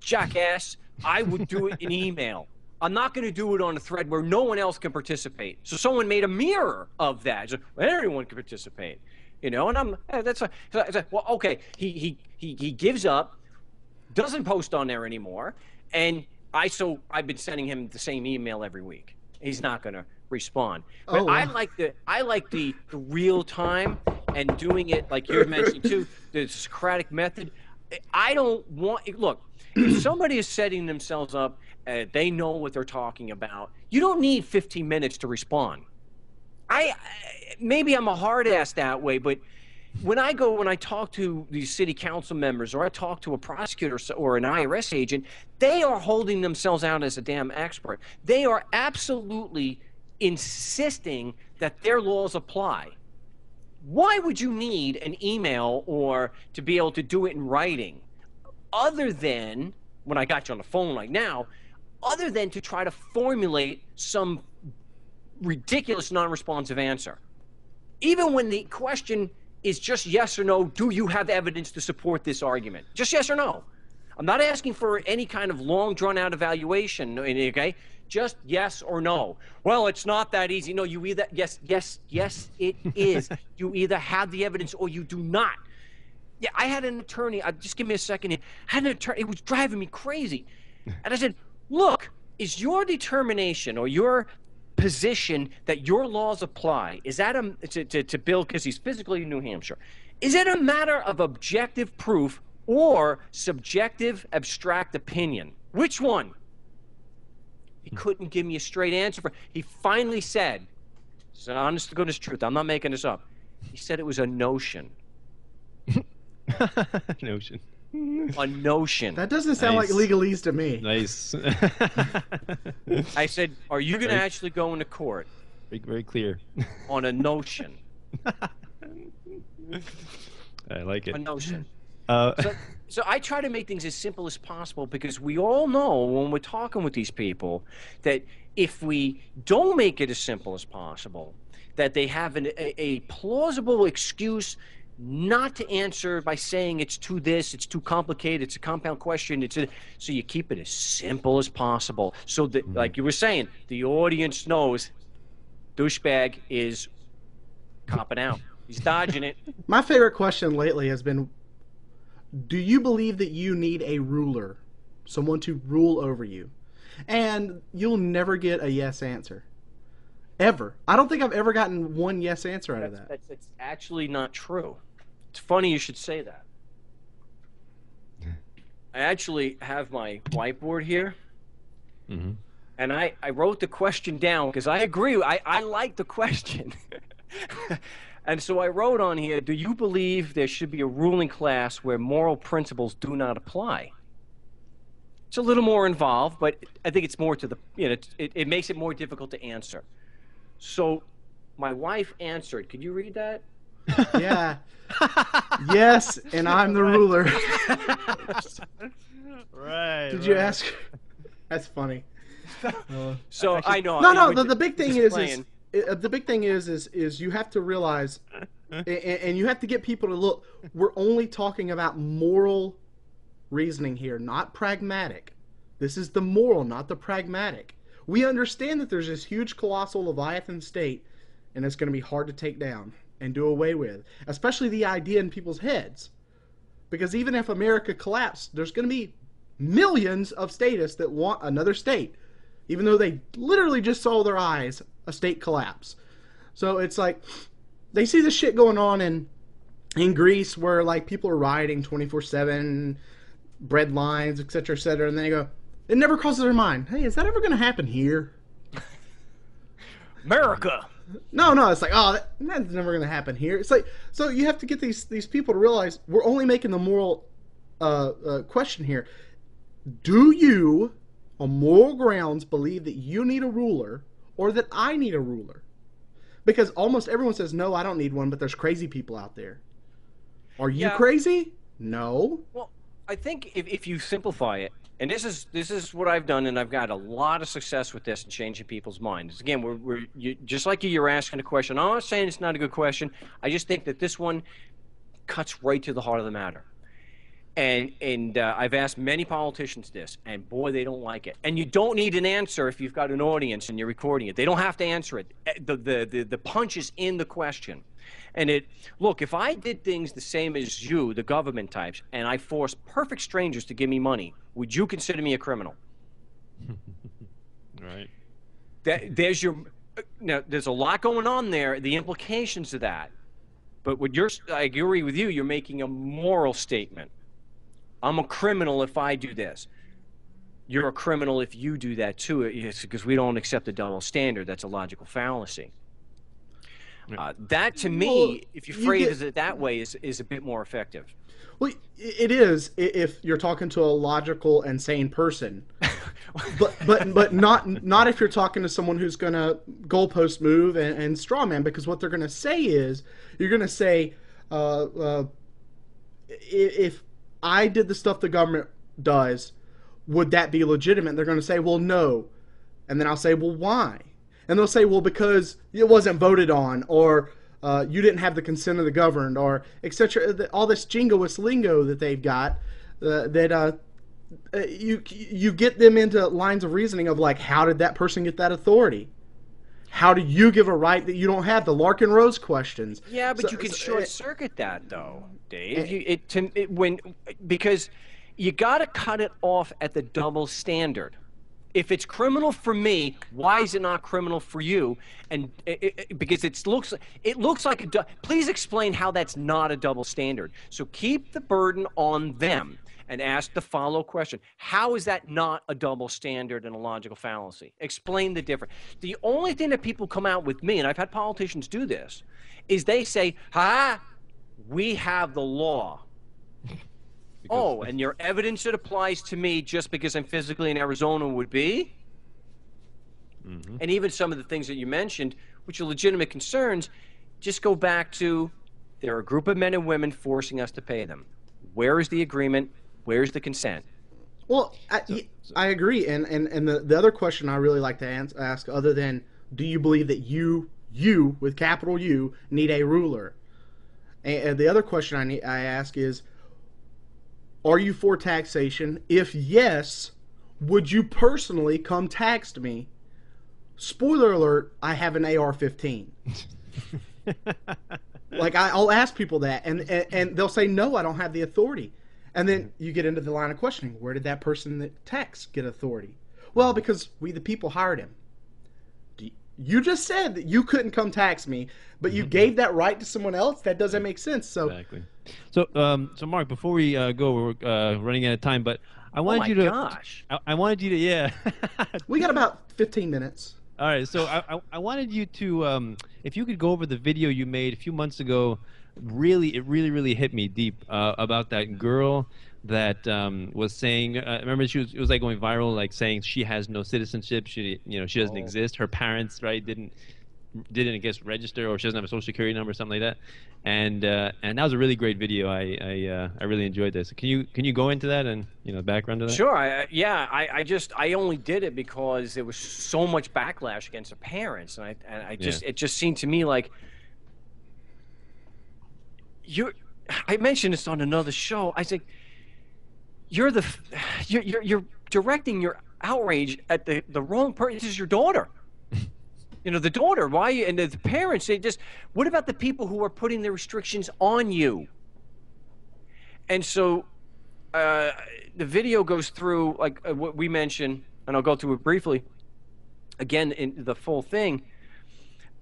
jackass, I would do it in email. I'm not going to do it on a thread where no one else can participate. So someone made a mirror of that. So everyone can participate, you know. And well, okay. He gives up, doesn't post on there anymore, and I've been sending him the same email every week. He's not going to respond. But I like the real time and doing it like you're mentioning too, the Socratic method. I don't want – look, if somebody is setting themselves up, they know what they're talking about. You don't need 15 minutes to respond. Maybe I'm a hard ass that way, but when I talk to these city council members or I talk to a prosecutor or an IRS agent, they are holding themselves out as a damn expert. They are absolutely insisting that their laws apply. Why would you need an email or to be able to do it in writing other than when I got you on the phone like now, other than to try to formulate some ridiculous non-responsive answer? Even when the question is just yes or no, do you have evidence to support this argument? Just yes or no. I'm not asking for any kind of long drawn-out evaluation, okay? Just yes or no. Well, it's not that easy. No, you either, yes, it is. You either have the evidence or you do not. Yeah, I had an attorney, just give me a second here. I had an attorney, it was driving me crazy. And I said, look, is your determination or your position that your laws apply, is that to Bill, because he's physically in New Hampshire, is it a matter of objective proof or subjective abstract opinion? Which one? He couldn't give me a straight answer. He finally said, this is an honest to goodness truth, I'm not making this up. He said it was a notion. Notion. A notion. That doesn't sound like legalese to me. Nice. I said, are you going to actually go into court? Very clear. On a notion. I like it. A notion. So I try to make things as simple as possible because we all know when we're talking with these people that if we don't make it as simple as possible, that they have a plausible excuse not to answer by saying it's too this, it's too complicated, it's a compound question, so you keep it as simple as possible so that, like you were saying, the audience knows douchebag is copping out. He's dodging it. My favorite question lately has been, do you believe that you need a ruler, someone to rule over you? And you'll never get a yes answer. Ever. I don't think I've ever gotten one yes answer out of that. That's actually not true. It's funny you should say that. I actually have my whiteboard here. Mm-hmm. And I wrote the question down because I agree. I like the question. And so I wrote on here, do you believe there should be a ruling class where moral principles do not apply? It's a little more involved, but I think it's more to the, you know, it makes it more difficult to answer. So my wife answered, can you read that? Yeah. Yes, and I'm the ruler. Right. Did you ask her? That's funny. So I know. No, the big thing is you have to realize, and you have to get people to look, we're only talking about moral reasoning here, not pragmatic. This is the moral, not the pragmatic. We understand that there's this huge, colossal Leviathan state, and it's going to be hard to take down and do away with, especially the idea in people's heads. Because even if America collapsed, there's going to be millions of statists that want another state, even though they literally just saw their eyes a state collapse. So it's like they see the shit going on in Greece where like people are rioting 24/7, bread lines, et cetera, and then they go, it never crosses their mind, hey, is that ever going to happen here? America. No, it's like, oh, that's never going to happen here. It's like, so you have to get these people to realize we're only making the moral question here. Do you, on moral grounds, believe that you need a ruler or that I need a ruler? Because almost everyone says, no, I don't need one, but there's crazy people out there. Are you crazy? No. Well, I think if you simplify it, and this is what I've done, and I've got a lot of success with this and changing people's minds. Again, just like you're asking a question. I'm not saying it's not a good question. I just think that this one cuts right to the heart of the matter. And I've asked many politicians this, and boy, they don't like it. And you don't need an answer if you've got an audience and you're recording it. They don't have to answer it. The punch is in the question. And look, if I did things the same as you, the government types, and I forced perfect strangers to give me money, would you consider me a criminal? Right. There's your, now there's a lot going on there, the implications of that. But what you're, I agree with you, you're making a moral statement. I'm a criminal if I do this. You're a criminal if you do that too. It's because we don't accept the double standard. That's a logical fallacy. That to me, well, if you phrase it that way, is a bit more effective. Well, it is if you're talking to a logical and sane person, but not if you're talking to someone who's going to goalpost move and straw man, because what they're going to say is, you're going to say, if I did the stuff the government does, would that be legitimate? And they're going to say, well, no. And then I'll say, well, why? And they'll say, well, because it wasn't voted on, or you didn't have the consent of the governed, or etc. All this jingoist lingo that they've got, that you get them into lines of reasoning of like, how did that person get that authority? How do you give a right that you don't have? The Larkin Rose questions. Yeah, but so, you can short circuit that though, Dave. Because you got to cut it off at the double standard. If it's criminal for me, why is it not criminal for you? And because it looks like a please explain how that's not a double standard. So keep the burden on them and ask the follow question. How is that not a double standard and a logical fallacy? Explain the difference. The only thing that people come out with me, and I've had politicians do this, is they say, ha, we have the law. Oh, and your evidence that applies to me just because I'm physically in Arizona would be? Mm-hmm. And even some of the things that you mentioned, which are legitimate concerns, just go back to there are a group of men and women forcing us to pay them. Where is the agreement? Where's the consent? Well, I agree. And the other question I really like to ask, other than do you believe that you, with capital U, need a ruler? And the other question I ask is, are you for taxation? If yes, would you personally come tax me? Spoiler alert, I have an AR-15. Like, I'll ask people that, and they'll say, no, I don't have the authority. And then you get into the line of questioning. Where did that person that tax get authority? Well, because we, the people, hired him. You just said that you couldn't come tax me, but you gave that right to someone else. That doesn't make sense. So exactly. So, so Marc, before we go, we're running out of time. But I wanted you to. Oh my gosh! I wanted you to. Yeah. We got about 15 minutes. All right. So I wanted you to, if you could go over the video you made a few months ago. Really, it really hit me deep about that girl that was saying, remember, it was like going viral, like saying she has no citizenship, she doesn't exist, her parents, right, didn't I guess register, or she doesn't have a social security number or something like that, and that was a really great video. I really enjoyed this. Can you go into that and the background to that? Sure. I only did it because there was so much backlash against the parents, and it just seemed to me like, I mentioned this on another show. I said, you're directing your outrage at the wrong person. This is your daughter. The daughter. Why? And the parents. What about the people who are putting the restrictions on you? And so, the video goes through like what we mentioned, and I'll go through it briefly. Again, in the full thing.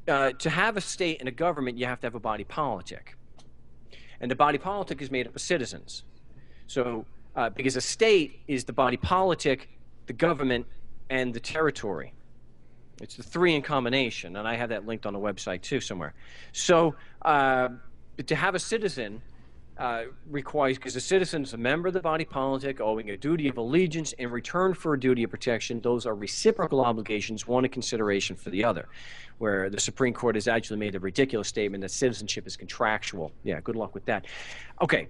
To have a state and a government, you have to have a body politic. And the body politic is made up of citizens. So, because a state is the body politic, the government, and the territory. It's the three in combination, and I have that linked on the website too somewhere. So, to have a citizen requires, because a citizen is a member of the body politic, owing a duty of allegiance in return for a duty of protection. Those are reciprocal obligations, one in consideration for the other, where the Supreme Court has actually made a ridiculous statement that citizenship is contractual. Yeah, good luck with that. Okay,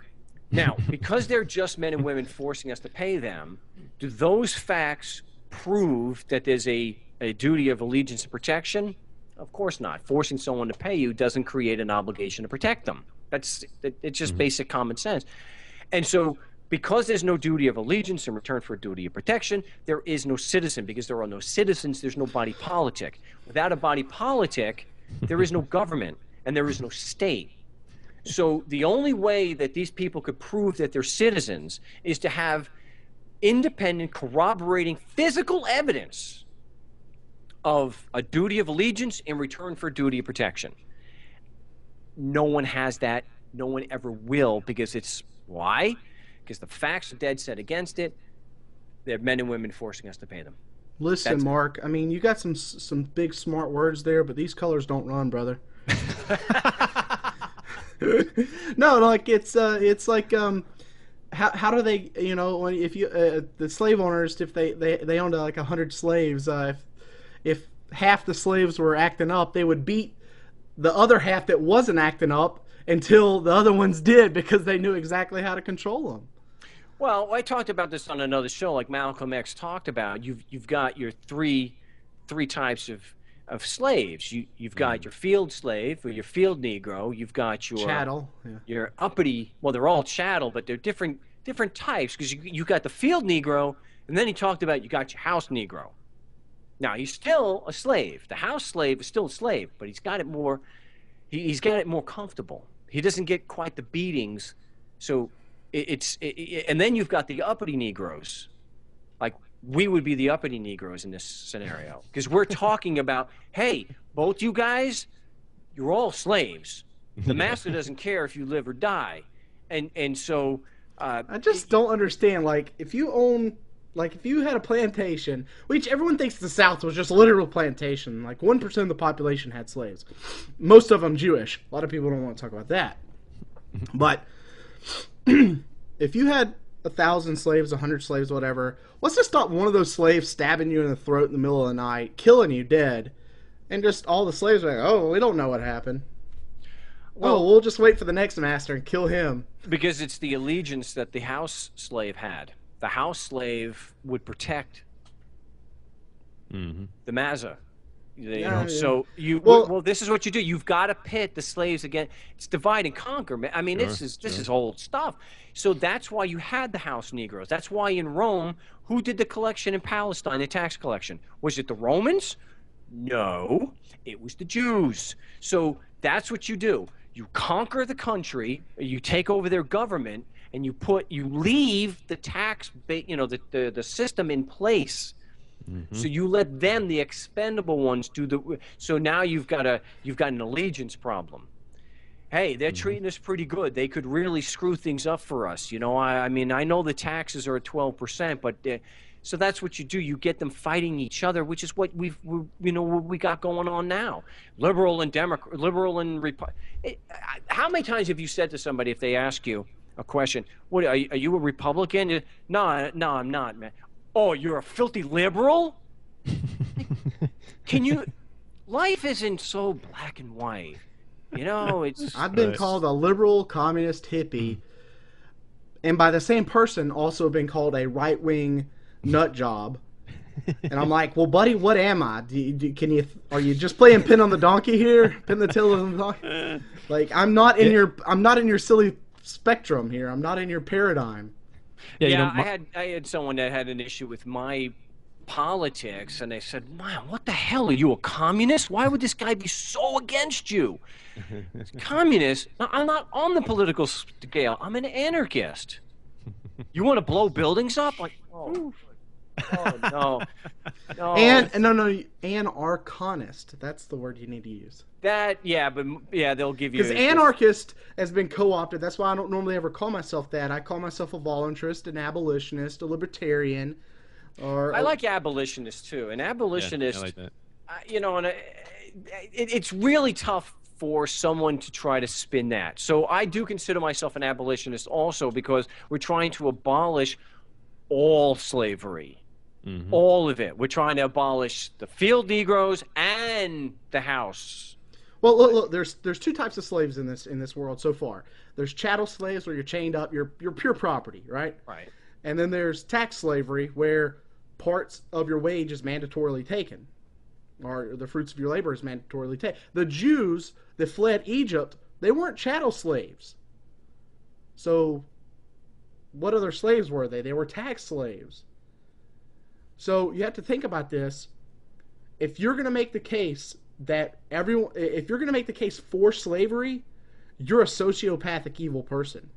now, because they're just men and women forcing us to pay them, do those facts prove that there's a duty of allegiance and protection? Of course not. Forcing someone to pay you doesn't create an obligation to protect them. It's just basic common sense. And so because there's no duty of allegiance in return for a duty of protection, there is no citizen. Because there are no citizens, there's no body politic. Without a body politic, there is no government and there is no state. So the only way that these people could prove that they're citizens is to have independent, corroborating physical evidence of a duty of allegiance in return for duty of protection. No one has that. No one ever will, because it's why? Because the facts are dead set against it. They're men and women forcing us to pay them. Listen, that's Mark, I mean, you got some big smart words there, but these colors don't run, brother. No, like it's like how do they, you know, if you the slave owners, if they owned like 100 slaves, if half the slaves were acting up, they would beat the other half that wasn't acting up until the other ones did, because they knew exactly how to control them. Well, I talked about this on another show, like Malcolm X talked about. You've got your three types of slaves. You've got your field slave or your field Negro. You've got your chattel, yeah. Your uppity. Well, they're all chattel, but they're different types, because you got the field Negro, and then he talked about you got your house Negro. Now he's still a slave. The house slave is still a slave, but he's got it more. He's got it more comfortable. He doesn't get quite the beatings, so. And then you've got the uppity Negroes. Like, we would be the uppity Negroes in this scenario, because we're talking about, hey, both you guys, you're all slaves. The master doesn't care if you live or die. And so I just don't understand. Like, if you own, like, if you had a plantation, which everyone thinks the South was just a literal plantation, like 1% of the population had slaves. Most of them Jewish. A lot of people don't want to talk about that. But if you had 1,000 slaves, 100 slaves, whatever, let's just stop one of those slaves stabbing you in the throat in the middle of the night, killing you dead, and just all the slaves are like, oh, we don't know what happened. Well, oh, we'll just wait for the next master and kill him. Because it's the allegiance that the house slave had. The house slave would protect the Mazza. Yeah, so you well, this is what you do. You've got to pit the slaves again. It's divide and conquer, man. I mean, this is old stuff. So that's why you had the house Negroes. That's why in Rome, who did the collection in Palestine, the tax collection? Was it the Romans? No, it was the Jews. So that's what you do. You conquer the country, you take over their government, and you leave the tax, you know, the system in place. So you let them, the expendable ones, do the. So now you've got an allegiance problem. Hey, they're treating us pretty good. They could really screw things up for us. You know, I mean, I know the taxes are at 12%, but so that's what you do. You get them fighting each other, which is what we got going on now. Liberal and Democrat, liberal and Republican. How many times have you said to somebody, if they ask you a question, "What are you a Republican?" No, I'm not, man. Oh, you're a filthy liberal? Can you... Life isn't so black and white. You know, it's... I've been called a liberal, communist, hippie, and by the same person also been called a right-wing nut job. And I'm like, well, buddy, what am I? Are you just playing pin on the donkey here? Pin the tail on the donkey? Like, I'm not in your silly spectrum here. I'm not in your paradigm. Yeah, you know, I had someone that had an issue with my politics, and they said, "Man, what the hell? Are you a communist? Why would this guy be so against you?" Communist? No, I'm not on the political scale. I'm an anarchist. You want to blow buildings up? Like, oh no. And no, anarchist. That's the word you need to use. That they'll give you, because anarchist has been co-opted. That's why I don't normally ever call myself that. I call myself a voluntarist, an abolitionist, a libertarian, or I like abolitionist too. An abolitionist, yeah, I like that. You know, and it's really tough for someone to try to spin that. So I do consider myself an abolitionist also, because we're trying to abolish all slavery. All of it. We're trying to abolish the field Negroes and the house. Well, look, there's two types of slaves in this world so far. There's chattel slaves, where you're chained up, you're pure property, right? Right. And then there's tax slavery, where parts of your wage is mandatorily taken, or the fruits of your labor is mandatorily taken. The Jews that fled Egypt, they weren't chattel slaves. So what other slaves were they? They were tax slaves. So you have to think about this. If you're going to make the case if you're going to make the case for slavery, you're a sociopathic evil person.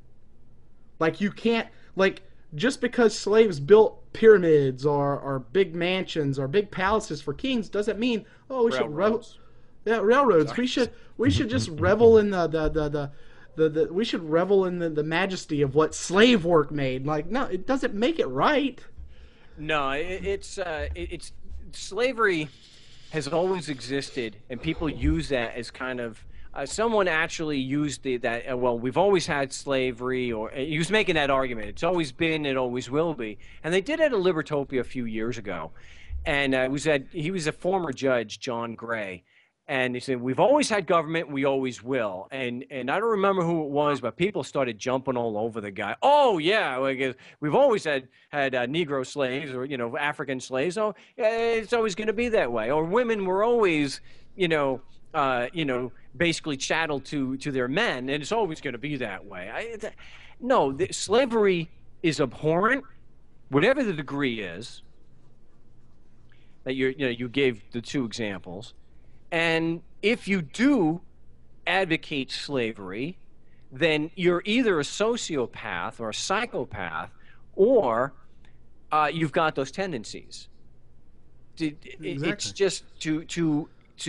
Like, you can't, like, just because slaves built pyramids or big mansions or big palaces for kings doesn't mean, oh, we railroads. Should revel. Yeah, railroads. Sorry. We should just revel in the majesty of what slave work made. Like, no, it doesn't make it right. No, it's slavery has always existed, and people use that as kind of someone actually used well, we've always had slavery, or he was making that argument. It's always been, it always will be. And they did it at Libertopia a few years ago, and he was a former judge, John Gray, and he said, we've always had government, we always will. And I don't remember who it was, but people started jumping all over the guy. Oh, yeah, we've always had Negro slaves, or, African slaves. Oh, it's always going to be that way. Or women were always, basically chattel to their men, and it's always going to be that way. Slavery is abhorrent, whatever the degree is. That you gave the two examples. And if you do advocate slavery, then you're either a sociopath or a psychopath, or you've got those tendencies. Exactly. It's just to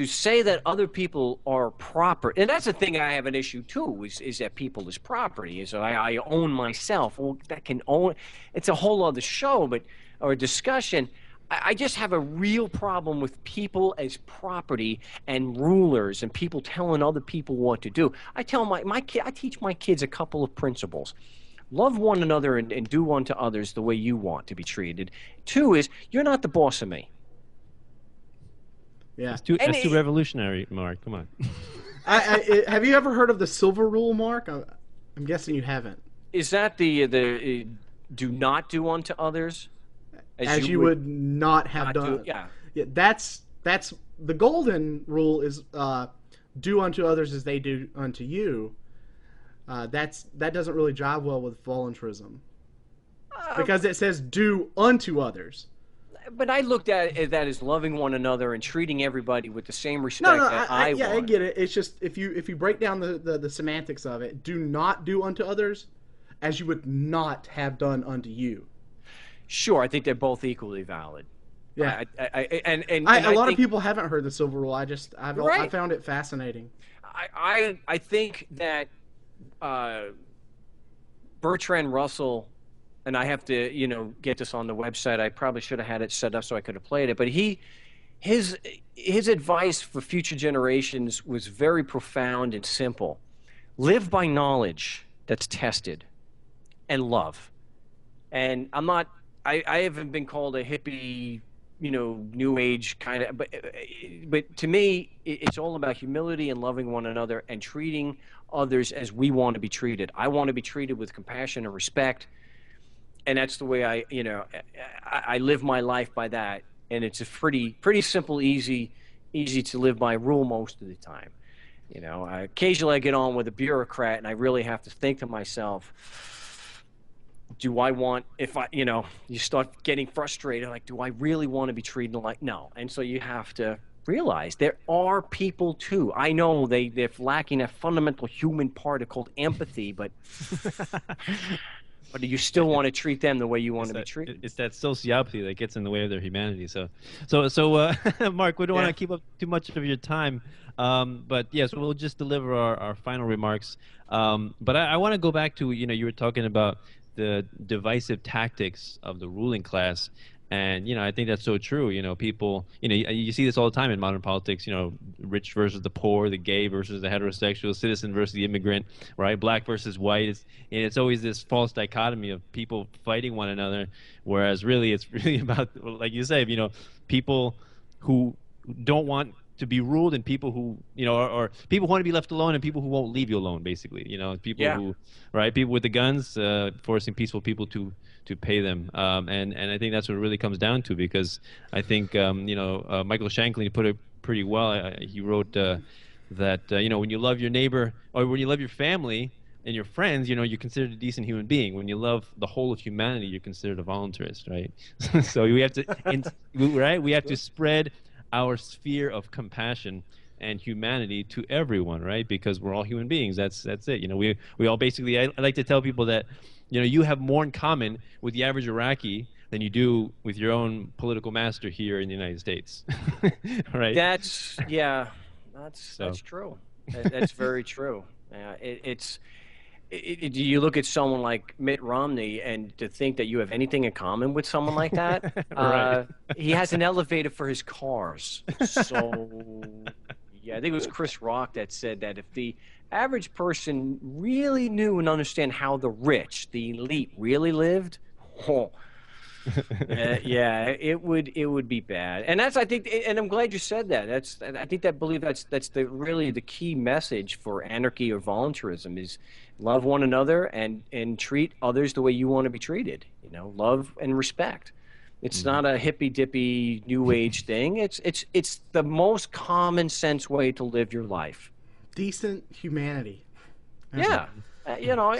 say that other people are property, and that's the thing I have an issue too, is that people is property. Is I own myself. Well, that can own. It's a whole other show, or discussion. I just have a real problem with people as property and rulers and people telling other people what to do. I tell I teach my kids a couple of principles. Love one another and do unto others the way you want to be treated. Two is, you're not the boss of me. Yeah, that's too revolutionary, Mark. Come on. Have you ever heard of the silver rule, Mark? I'm guessing you haven't. Is that the do not do unto others? As you would not have done. Yeah, that's the golden rule is do unto others as they do unto you. That doesn't really jive well with voluntarism, because it says do unto others. But I looked at that as loving one another and treating everybody with the same respect. I get it. It's just if you break down the semantics of it, do not do unto others as you would not have done unto you. Sure, I think they're both equally valid. Yeah, I think a lot of people haven't heard the silver rule. I found it fascinating. I think that Bertrand Russell, and I have to get this on the website. I probably should have had it set up so I could have played it. But his advice for future generations was very profound and simple: live by knowledge that's tested, and love. And I'm not. I haven't been called a hippie, new age kind of, but to me, it's all about humility and loving one another and treating others as we want to be treated. I want to be treated with compassion and respect, and that's the way I live my life by that. And it's a pretty simple, easy to live by rule most of the time. Occasionally I get on with a bureaucrat, and I really have to think to myself, do I want, you start getting frustrated, like, do I really want to be treated like, no. And so you have to realize there are people too. I know they're lacking a fundamental human part called empathy, but but do you still want to treat them the way you want to be treated? It's that sociopathy that gets in the way of their humanity. So Mark, we don't want to keep up too much of your time. But yes, we'll just deliver our final remarks. But I want to go back to, you were talking about the divisive tactics of the ruling class, and I think that's so true. People, you see this all the time in modern politics, rich versus the poor, the gay versus the heterosexual, citizen versus the immigrant, right? Black versus white. It's always this false dichotomy of people fighting one another, whereas really it's really about, like you say, people who don't want to be ruled, and people who or people who want to be left alone, and people who won't leave you alone, basically. People with the guns, forcing peaceful people to pay them, and I think that's what it really comes down to, because I think Michael Shanklin put it pretty well. He wrote that when you love your neighbor, or when you love your family and your friends, you're considered a decent human being. When you love the whole of humanity, you're considered a voluntarist, right? So we have to spread our sphere of compassion and humanity to everyone, right? Because we're all human beings. That's it. We all basically. I like to tell people that You know, you have more in common with the average Iraqi than you do with your own political master here in the United States. Right? That's, yeah, that's true. That's very true. You look at someone like Mitt Romney, and to think that you have anything in common with someone like that, right. He has an elevator for his cars. So, yeah, I think it was Chris Rock that said that if the average person really knew and understand how the rich, the elite, really lived, yeah, it would be bad. And that's, I think, and I'm glad you said that. That's, I think that believe that's the really the key message for anarchy or voluntarism is love one another and treat others the way you want to be treated. You know, love and respect. It's not a hippy dippy new age thing. It's the most common sense way to live your life. Decent humanity. Yeah. You know,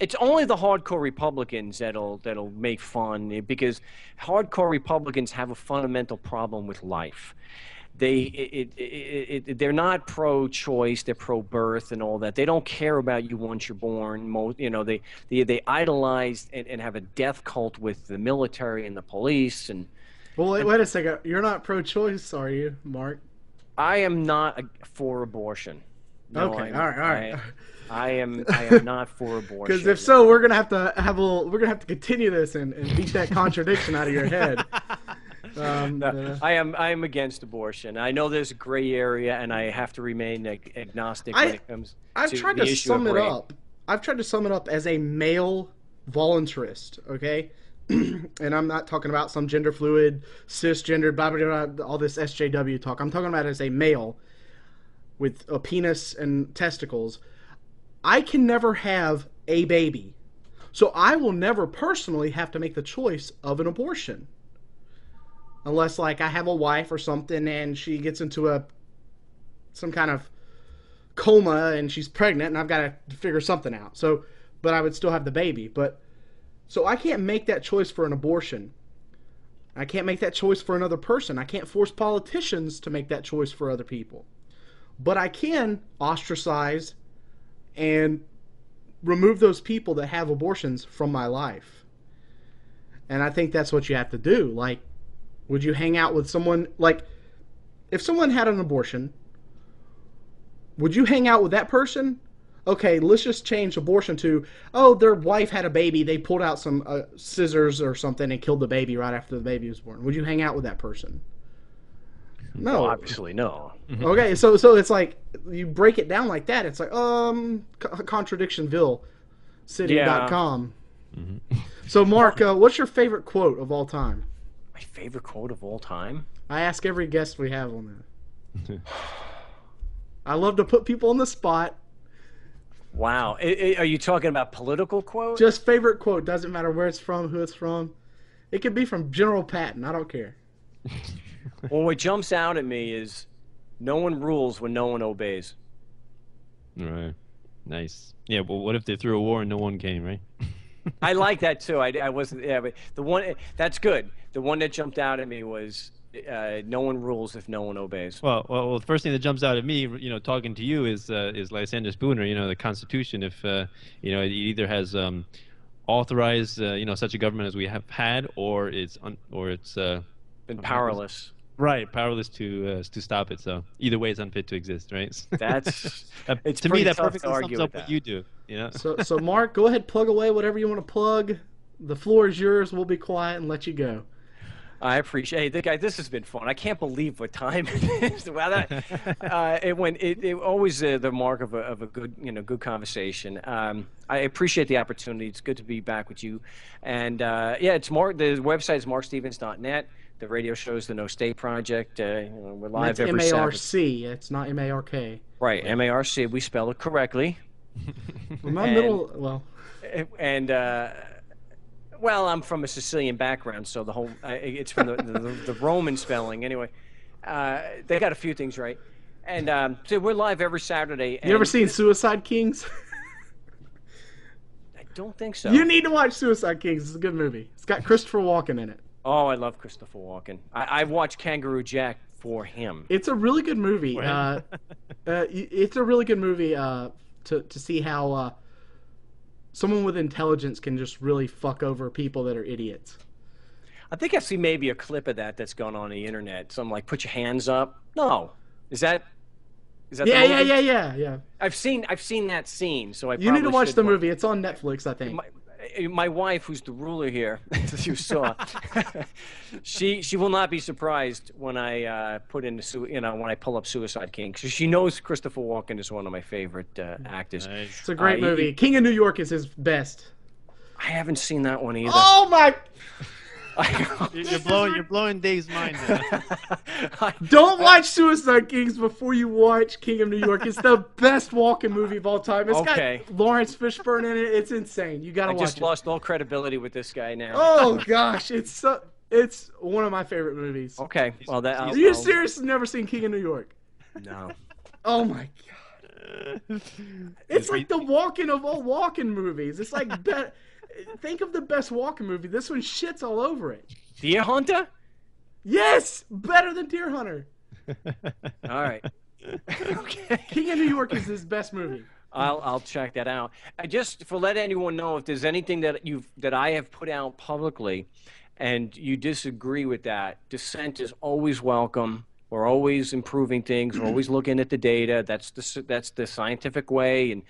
it's only the hardcore Republicans that'll make fun, because hardcore Republicans have a fundamental problem with life. They're not pro-choice, they're pro-birth and all that. They don't care about you once you're born. You know, they idolize and have a death cult with the military and the police. And well, wait a second. You're not pro-choice, are you, Mark? I am not for abortion. No, okay. All right. I am not for abortion. Because if so, we're gonna have to continue this and beat that contradiction out of your head. I am against abortion. I know there's a gray area, and I have to remain agnostic when it comes to the issue of rape. I've tried to sum it up as a male voluntarist. Okay, and I'm not talking about some gender fluid, cisgender, blah, blah, blah, all this SJW talk. I'm talking about as a male with a penis and testicles. I can never have a baby, so I will never personally have to make the choice of an abortion, unless like I have a wife or something and she gets into some kind of coma and she's pregnant and I've got to figure something out. So, but I would still have the baby. But so I can't make that choice for an abortion. I can't make that choice for another person. I can't force politicians to make that choice for other people. But I can ostracize and remove those people that have abortions from my life. And I think that's what you have to do. Like, would you hang out with someone? Like, if someone had an abortion, would you hang out with that person? Okay, let's just change abortion to, oh, their wife had a baby. They pulled out some scissors or something and killed the baby right after the baby was born. Would you hang out with that person? No, well, obviously no. Okay, so it's like you break it down like that. It's like contradictionvillecity.com. Yeah. So Mark, what's your favorite quote of all time? My favorite quote of all time? I ask every guest we have on that. I love to put people on the spot. Wow, are you talking about political quote? Just favorite quote. Doesn't matter where it's from, who it's from. It could be from General Patton. I don't care. Well, what jumps out at me is, no one rules when no one obeys. Right. Nice. Yeah, but what if they threw a war and no one came, right? I like that too. I wasn't. Yeah, but the one that's good. The one that jumped out at me was, no one rules if no one obeys. Well, the first thing that jumps out at me, you know, talking to you is Lysander Spooner. You know, the Constitution. If you know, it either has authorized you know, such a government as we have had, or it's been powerless. Right, powerless to stop it. So either way, it's unfit to exist, right? That's it's to me that perfectly sums up what you do. You know. So Mark, go ahead, plug away whatever you want to plug. The floor is yours. We'll be quiet and let you go. I appreciate it. Hey, this has been fun. I can't believe what time it is. Wow, it always the mark of a good, you know, good conversation. I appreciate the opportunity. It's good to be back with you. And yeah, it's Mark. The website is marcstevens.net. The radio show is the No State Project. You know, we're live every Saturday. M-A-R-C. It's not M-A-R-K. Right, M-A-R-C. We spell it correctly. Well, well, I'm from a Sicilian background, so the whole it's from the Roman spelling. Anyway, they got a few things right, and so we're live every Saturday. And you ever seen Suicide Kings? I don't think so. You need to watch Suicide Kings. It's a good movie. It's got Christopher Walken in it. Oh, I love Christopher Walken. I've watched Kangaroo Jack for him. It's a really good movie. It's a really good movie to see how someone with intelligence can just really fuck over people that are idiots. I think I see maybe a clip of that that's gone on the internet. Some like put your hands up. No, is that? Yeah, yeah. I've seen that scene. So I. You need to watch the movie. It's on Netflix, I think. My wife, who's the ruler here, as you saw, she will not be surprised when I put in the, when I pull up Suicide Kings. She knows Christopher Walken is one of my favorite actors. Nice. It's a great movie. King of New York is his best. I haven't seen that one either. Oh my! You're blowing Dave's mind now. Don't watch Suicide Kings before you watch King of New York. It's the best Walken movie of all time. It's got Lawrence Fishburne in it. It's insane. You gotta watch it. I just lost all credibility with this guy now. Oh gosh, it's one of my favorite movies. Okay, well that. Are you seriously never seen King of New York? No. Oh my god. It's like the Walken of all Walken movies. It's like that. Think of the best Walken movie. This one shits all over it. Deer Hunter? Yes! Better than Deer Hunter. All right. Okay. King of New York is his best movie. I'll check that out. I just to let anyone know if there's anything that I have put out publicly and you disagree with that, dissent is always welcome. We're always improving things. We're always looking at the data. That's the scientific way, and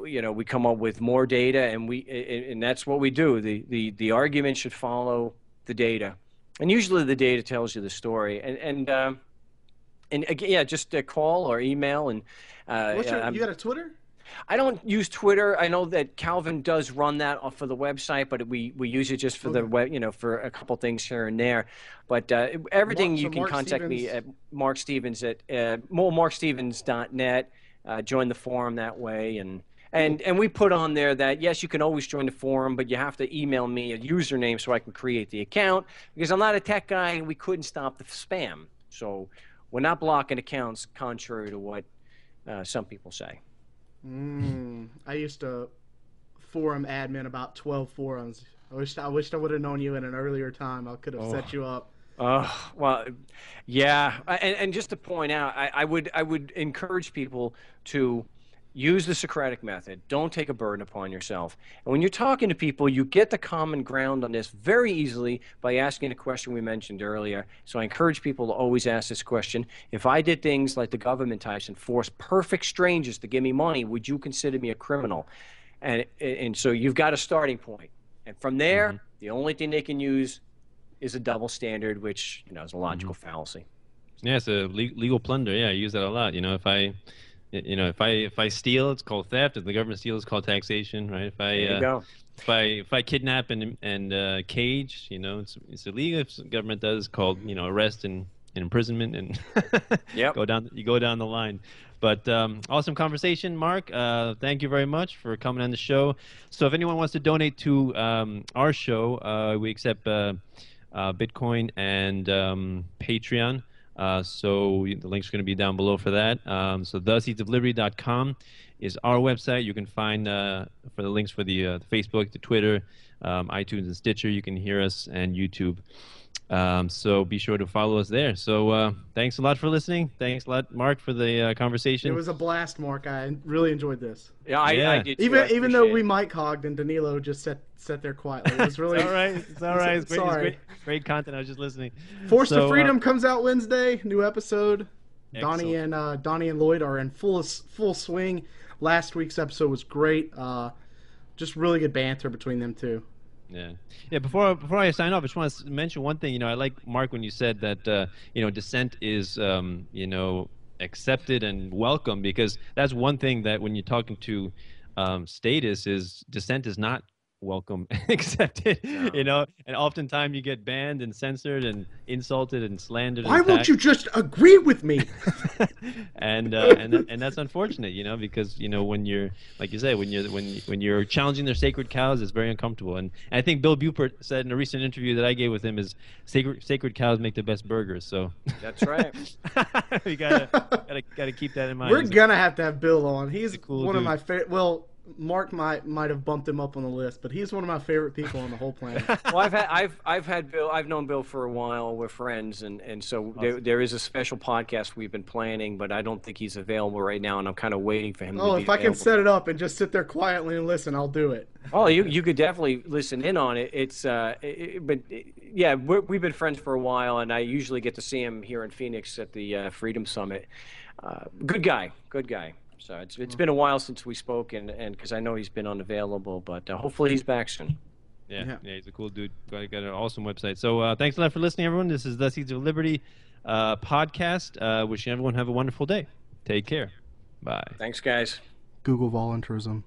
we come up with more data, and that's what we do. The argument should follow the data, and usually the data tells you the story. And again, yeah, just call or email. And you got a Twitter? I don't use Twitter. I know that Calvin does run that off of the website, but we use it just for the web, for a couple things here and there. But everything you can contact me at Marc Stevens at marcstevens.net. Join the forum that way, and we put on there that, yes, you can always join the forum, but you have to email me a username so I can create the account, because I'm not a tech guy, and we couldn't stop the spam. So we're not blocking accounts, contrary to what some people say. I used to forum admin about 12 forums. I wished I would have known you in an earlier time. I could have set you up. Well, yeah, and just to point out, I would encourage people to use the Socratic method. Don't take a burden upon yourself. And when you're talking to people, you get the common ground on this very easily by asking a question we mentioned earlier. So I encourage people to always ask this question. If I did things like the government types and forced perfect strangers to give me money, would you consider me a criminal? And so you've got a starting point. And from there, the only thing they can use is a double standard, which is a logical fallacy. Yeah, it's a legal plunder. Yeah, I use that a lot. If I steal, it's called theft. If the government steals, it's called taxation, right? If I kidnap and cage, it's illegal. If the government does, it's called arrest and imprisonment, and you go down the line. But awesome conversation, Marc. Thank you very much for coming on the show. So if anyone wants to donate to our show, we accept Bitcoin and Patreon, so the links are going to be down below for that. So theseedsofliberty.com is our website. You can find for the links for the Facebook, the Twitter, iTunes and Stitcher. You can hear us, and YouTube. So be sure to follow us there. So thanks a lot for listening. Thanks a lot, Marc, for the conversation. It was a blast, Marc. I really enjoyed this. Yeah, I did too. Even though we Mike hogged and Danilo just sat there quietly. It was really It's all right. It's great content. I was just listening. Force to Freedom comes out Wednesday. New episode. Excellent. Donnie and Lloyd are in full swing. Last week's episode was great. Just really good banter between them two. Yeah. Before I sign off, I just want to mention one thing. I like, Marc, when you said that dissent is accepted and welcome, because that's one thing that when you're talking to statists is dissent is not welcome and accepted. No. And oftentimes you get banned and censored and insulted and slandered. Why won't you just agree with me? and that's unfortunate, because when you're, like you say, when you're challenging their sacred cows, it's very uncomfortable. And I think Bill Bupert said in a recent interview that I gave with him is sacred cows make the best burgers. So that's right. You gotta keep that in mind. We're gonna have to have Bill on. He's one of my favorite. Well, Mark might have bumped him up on the list, but he's one of my favorite people on the whole planet. Well, I've had Bill. I've known Bill for a while. We're friends, and so awesome. there is a special podcast we've been planning, but I don't think he's available right now, and I'm kind of waiting for him. Oh, if I can set it up and just sit there quietly and listen, I'll do it. Oh, you could definitely listen in on it. It's yeah, we've been friends for a while, and I usually get to see him here in Phoenix at the Freedom Summit. Good guy. So it's been a while since we spoke, and because I know he's been unavailable, but hopefully he's back soon. Yeah, he's a cool dude. Got an awesome website. So thanks a lot for listening, everyone. This is the Seeds of Liberty podcast. Wishing everyone have a wonderful day. Take care. Bye. Thanks, guys. Google volunteerism.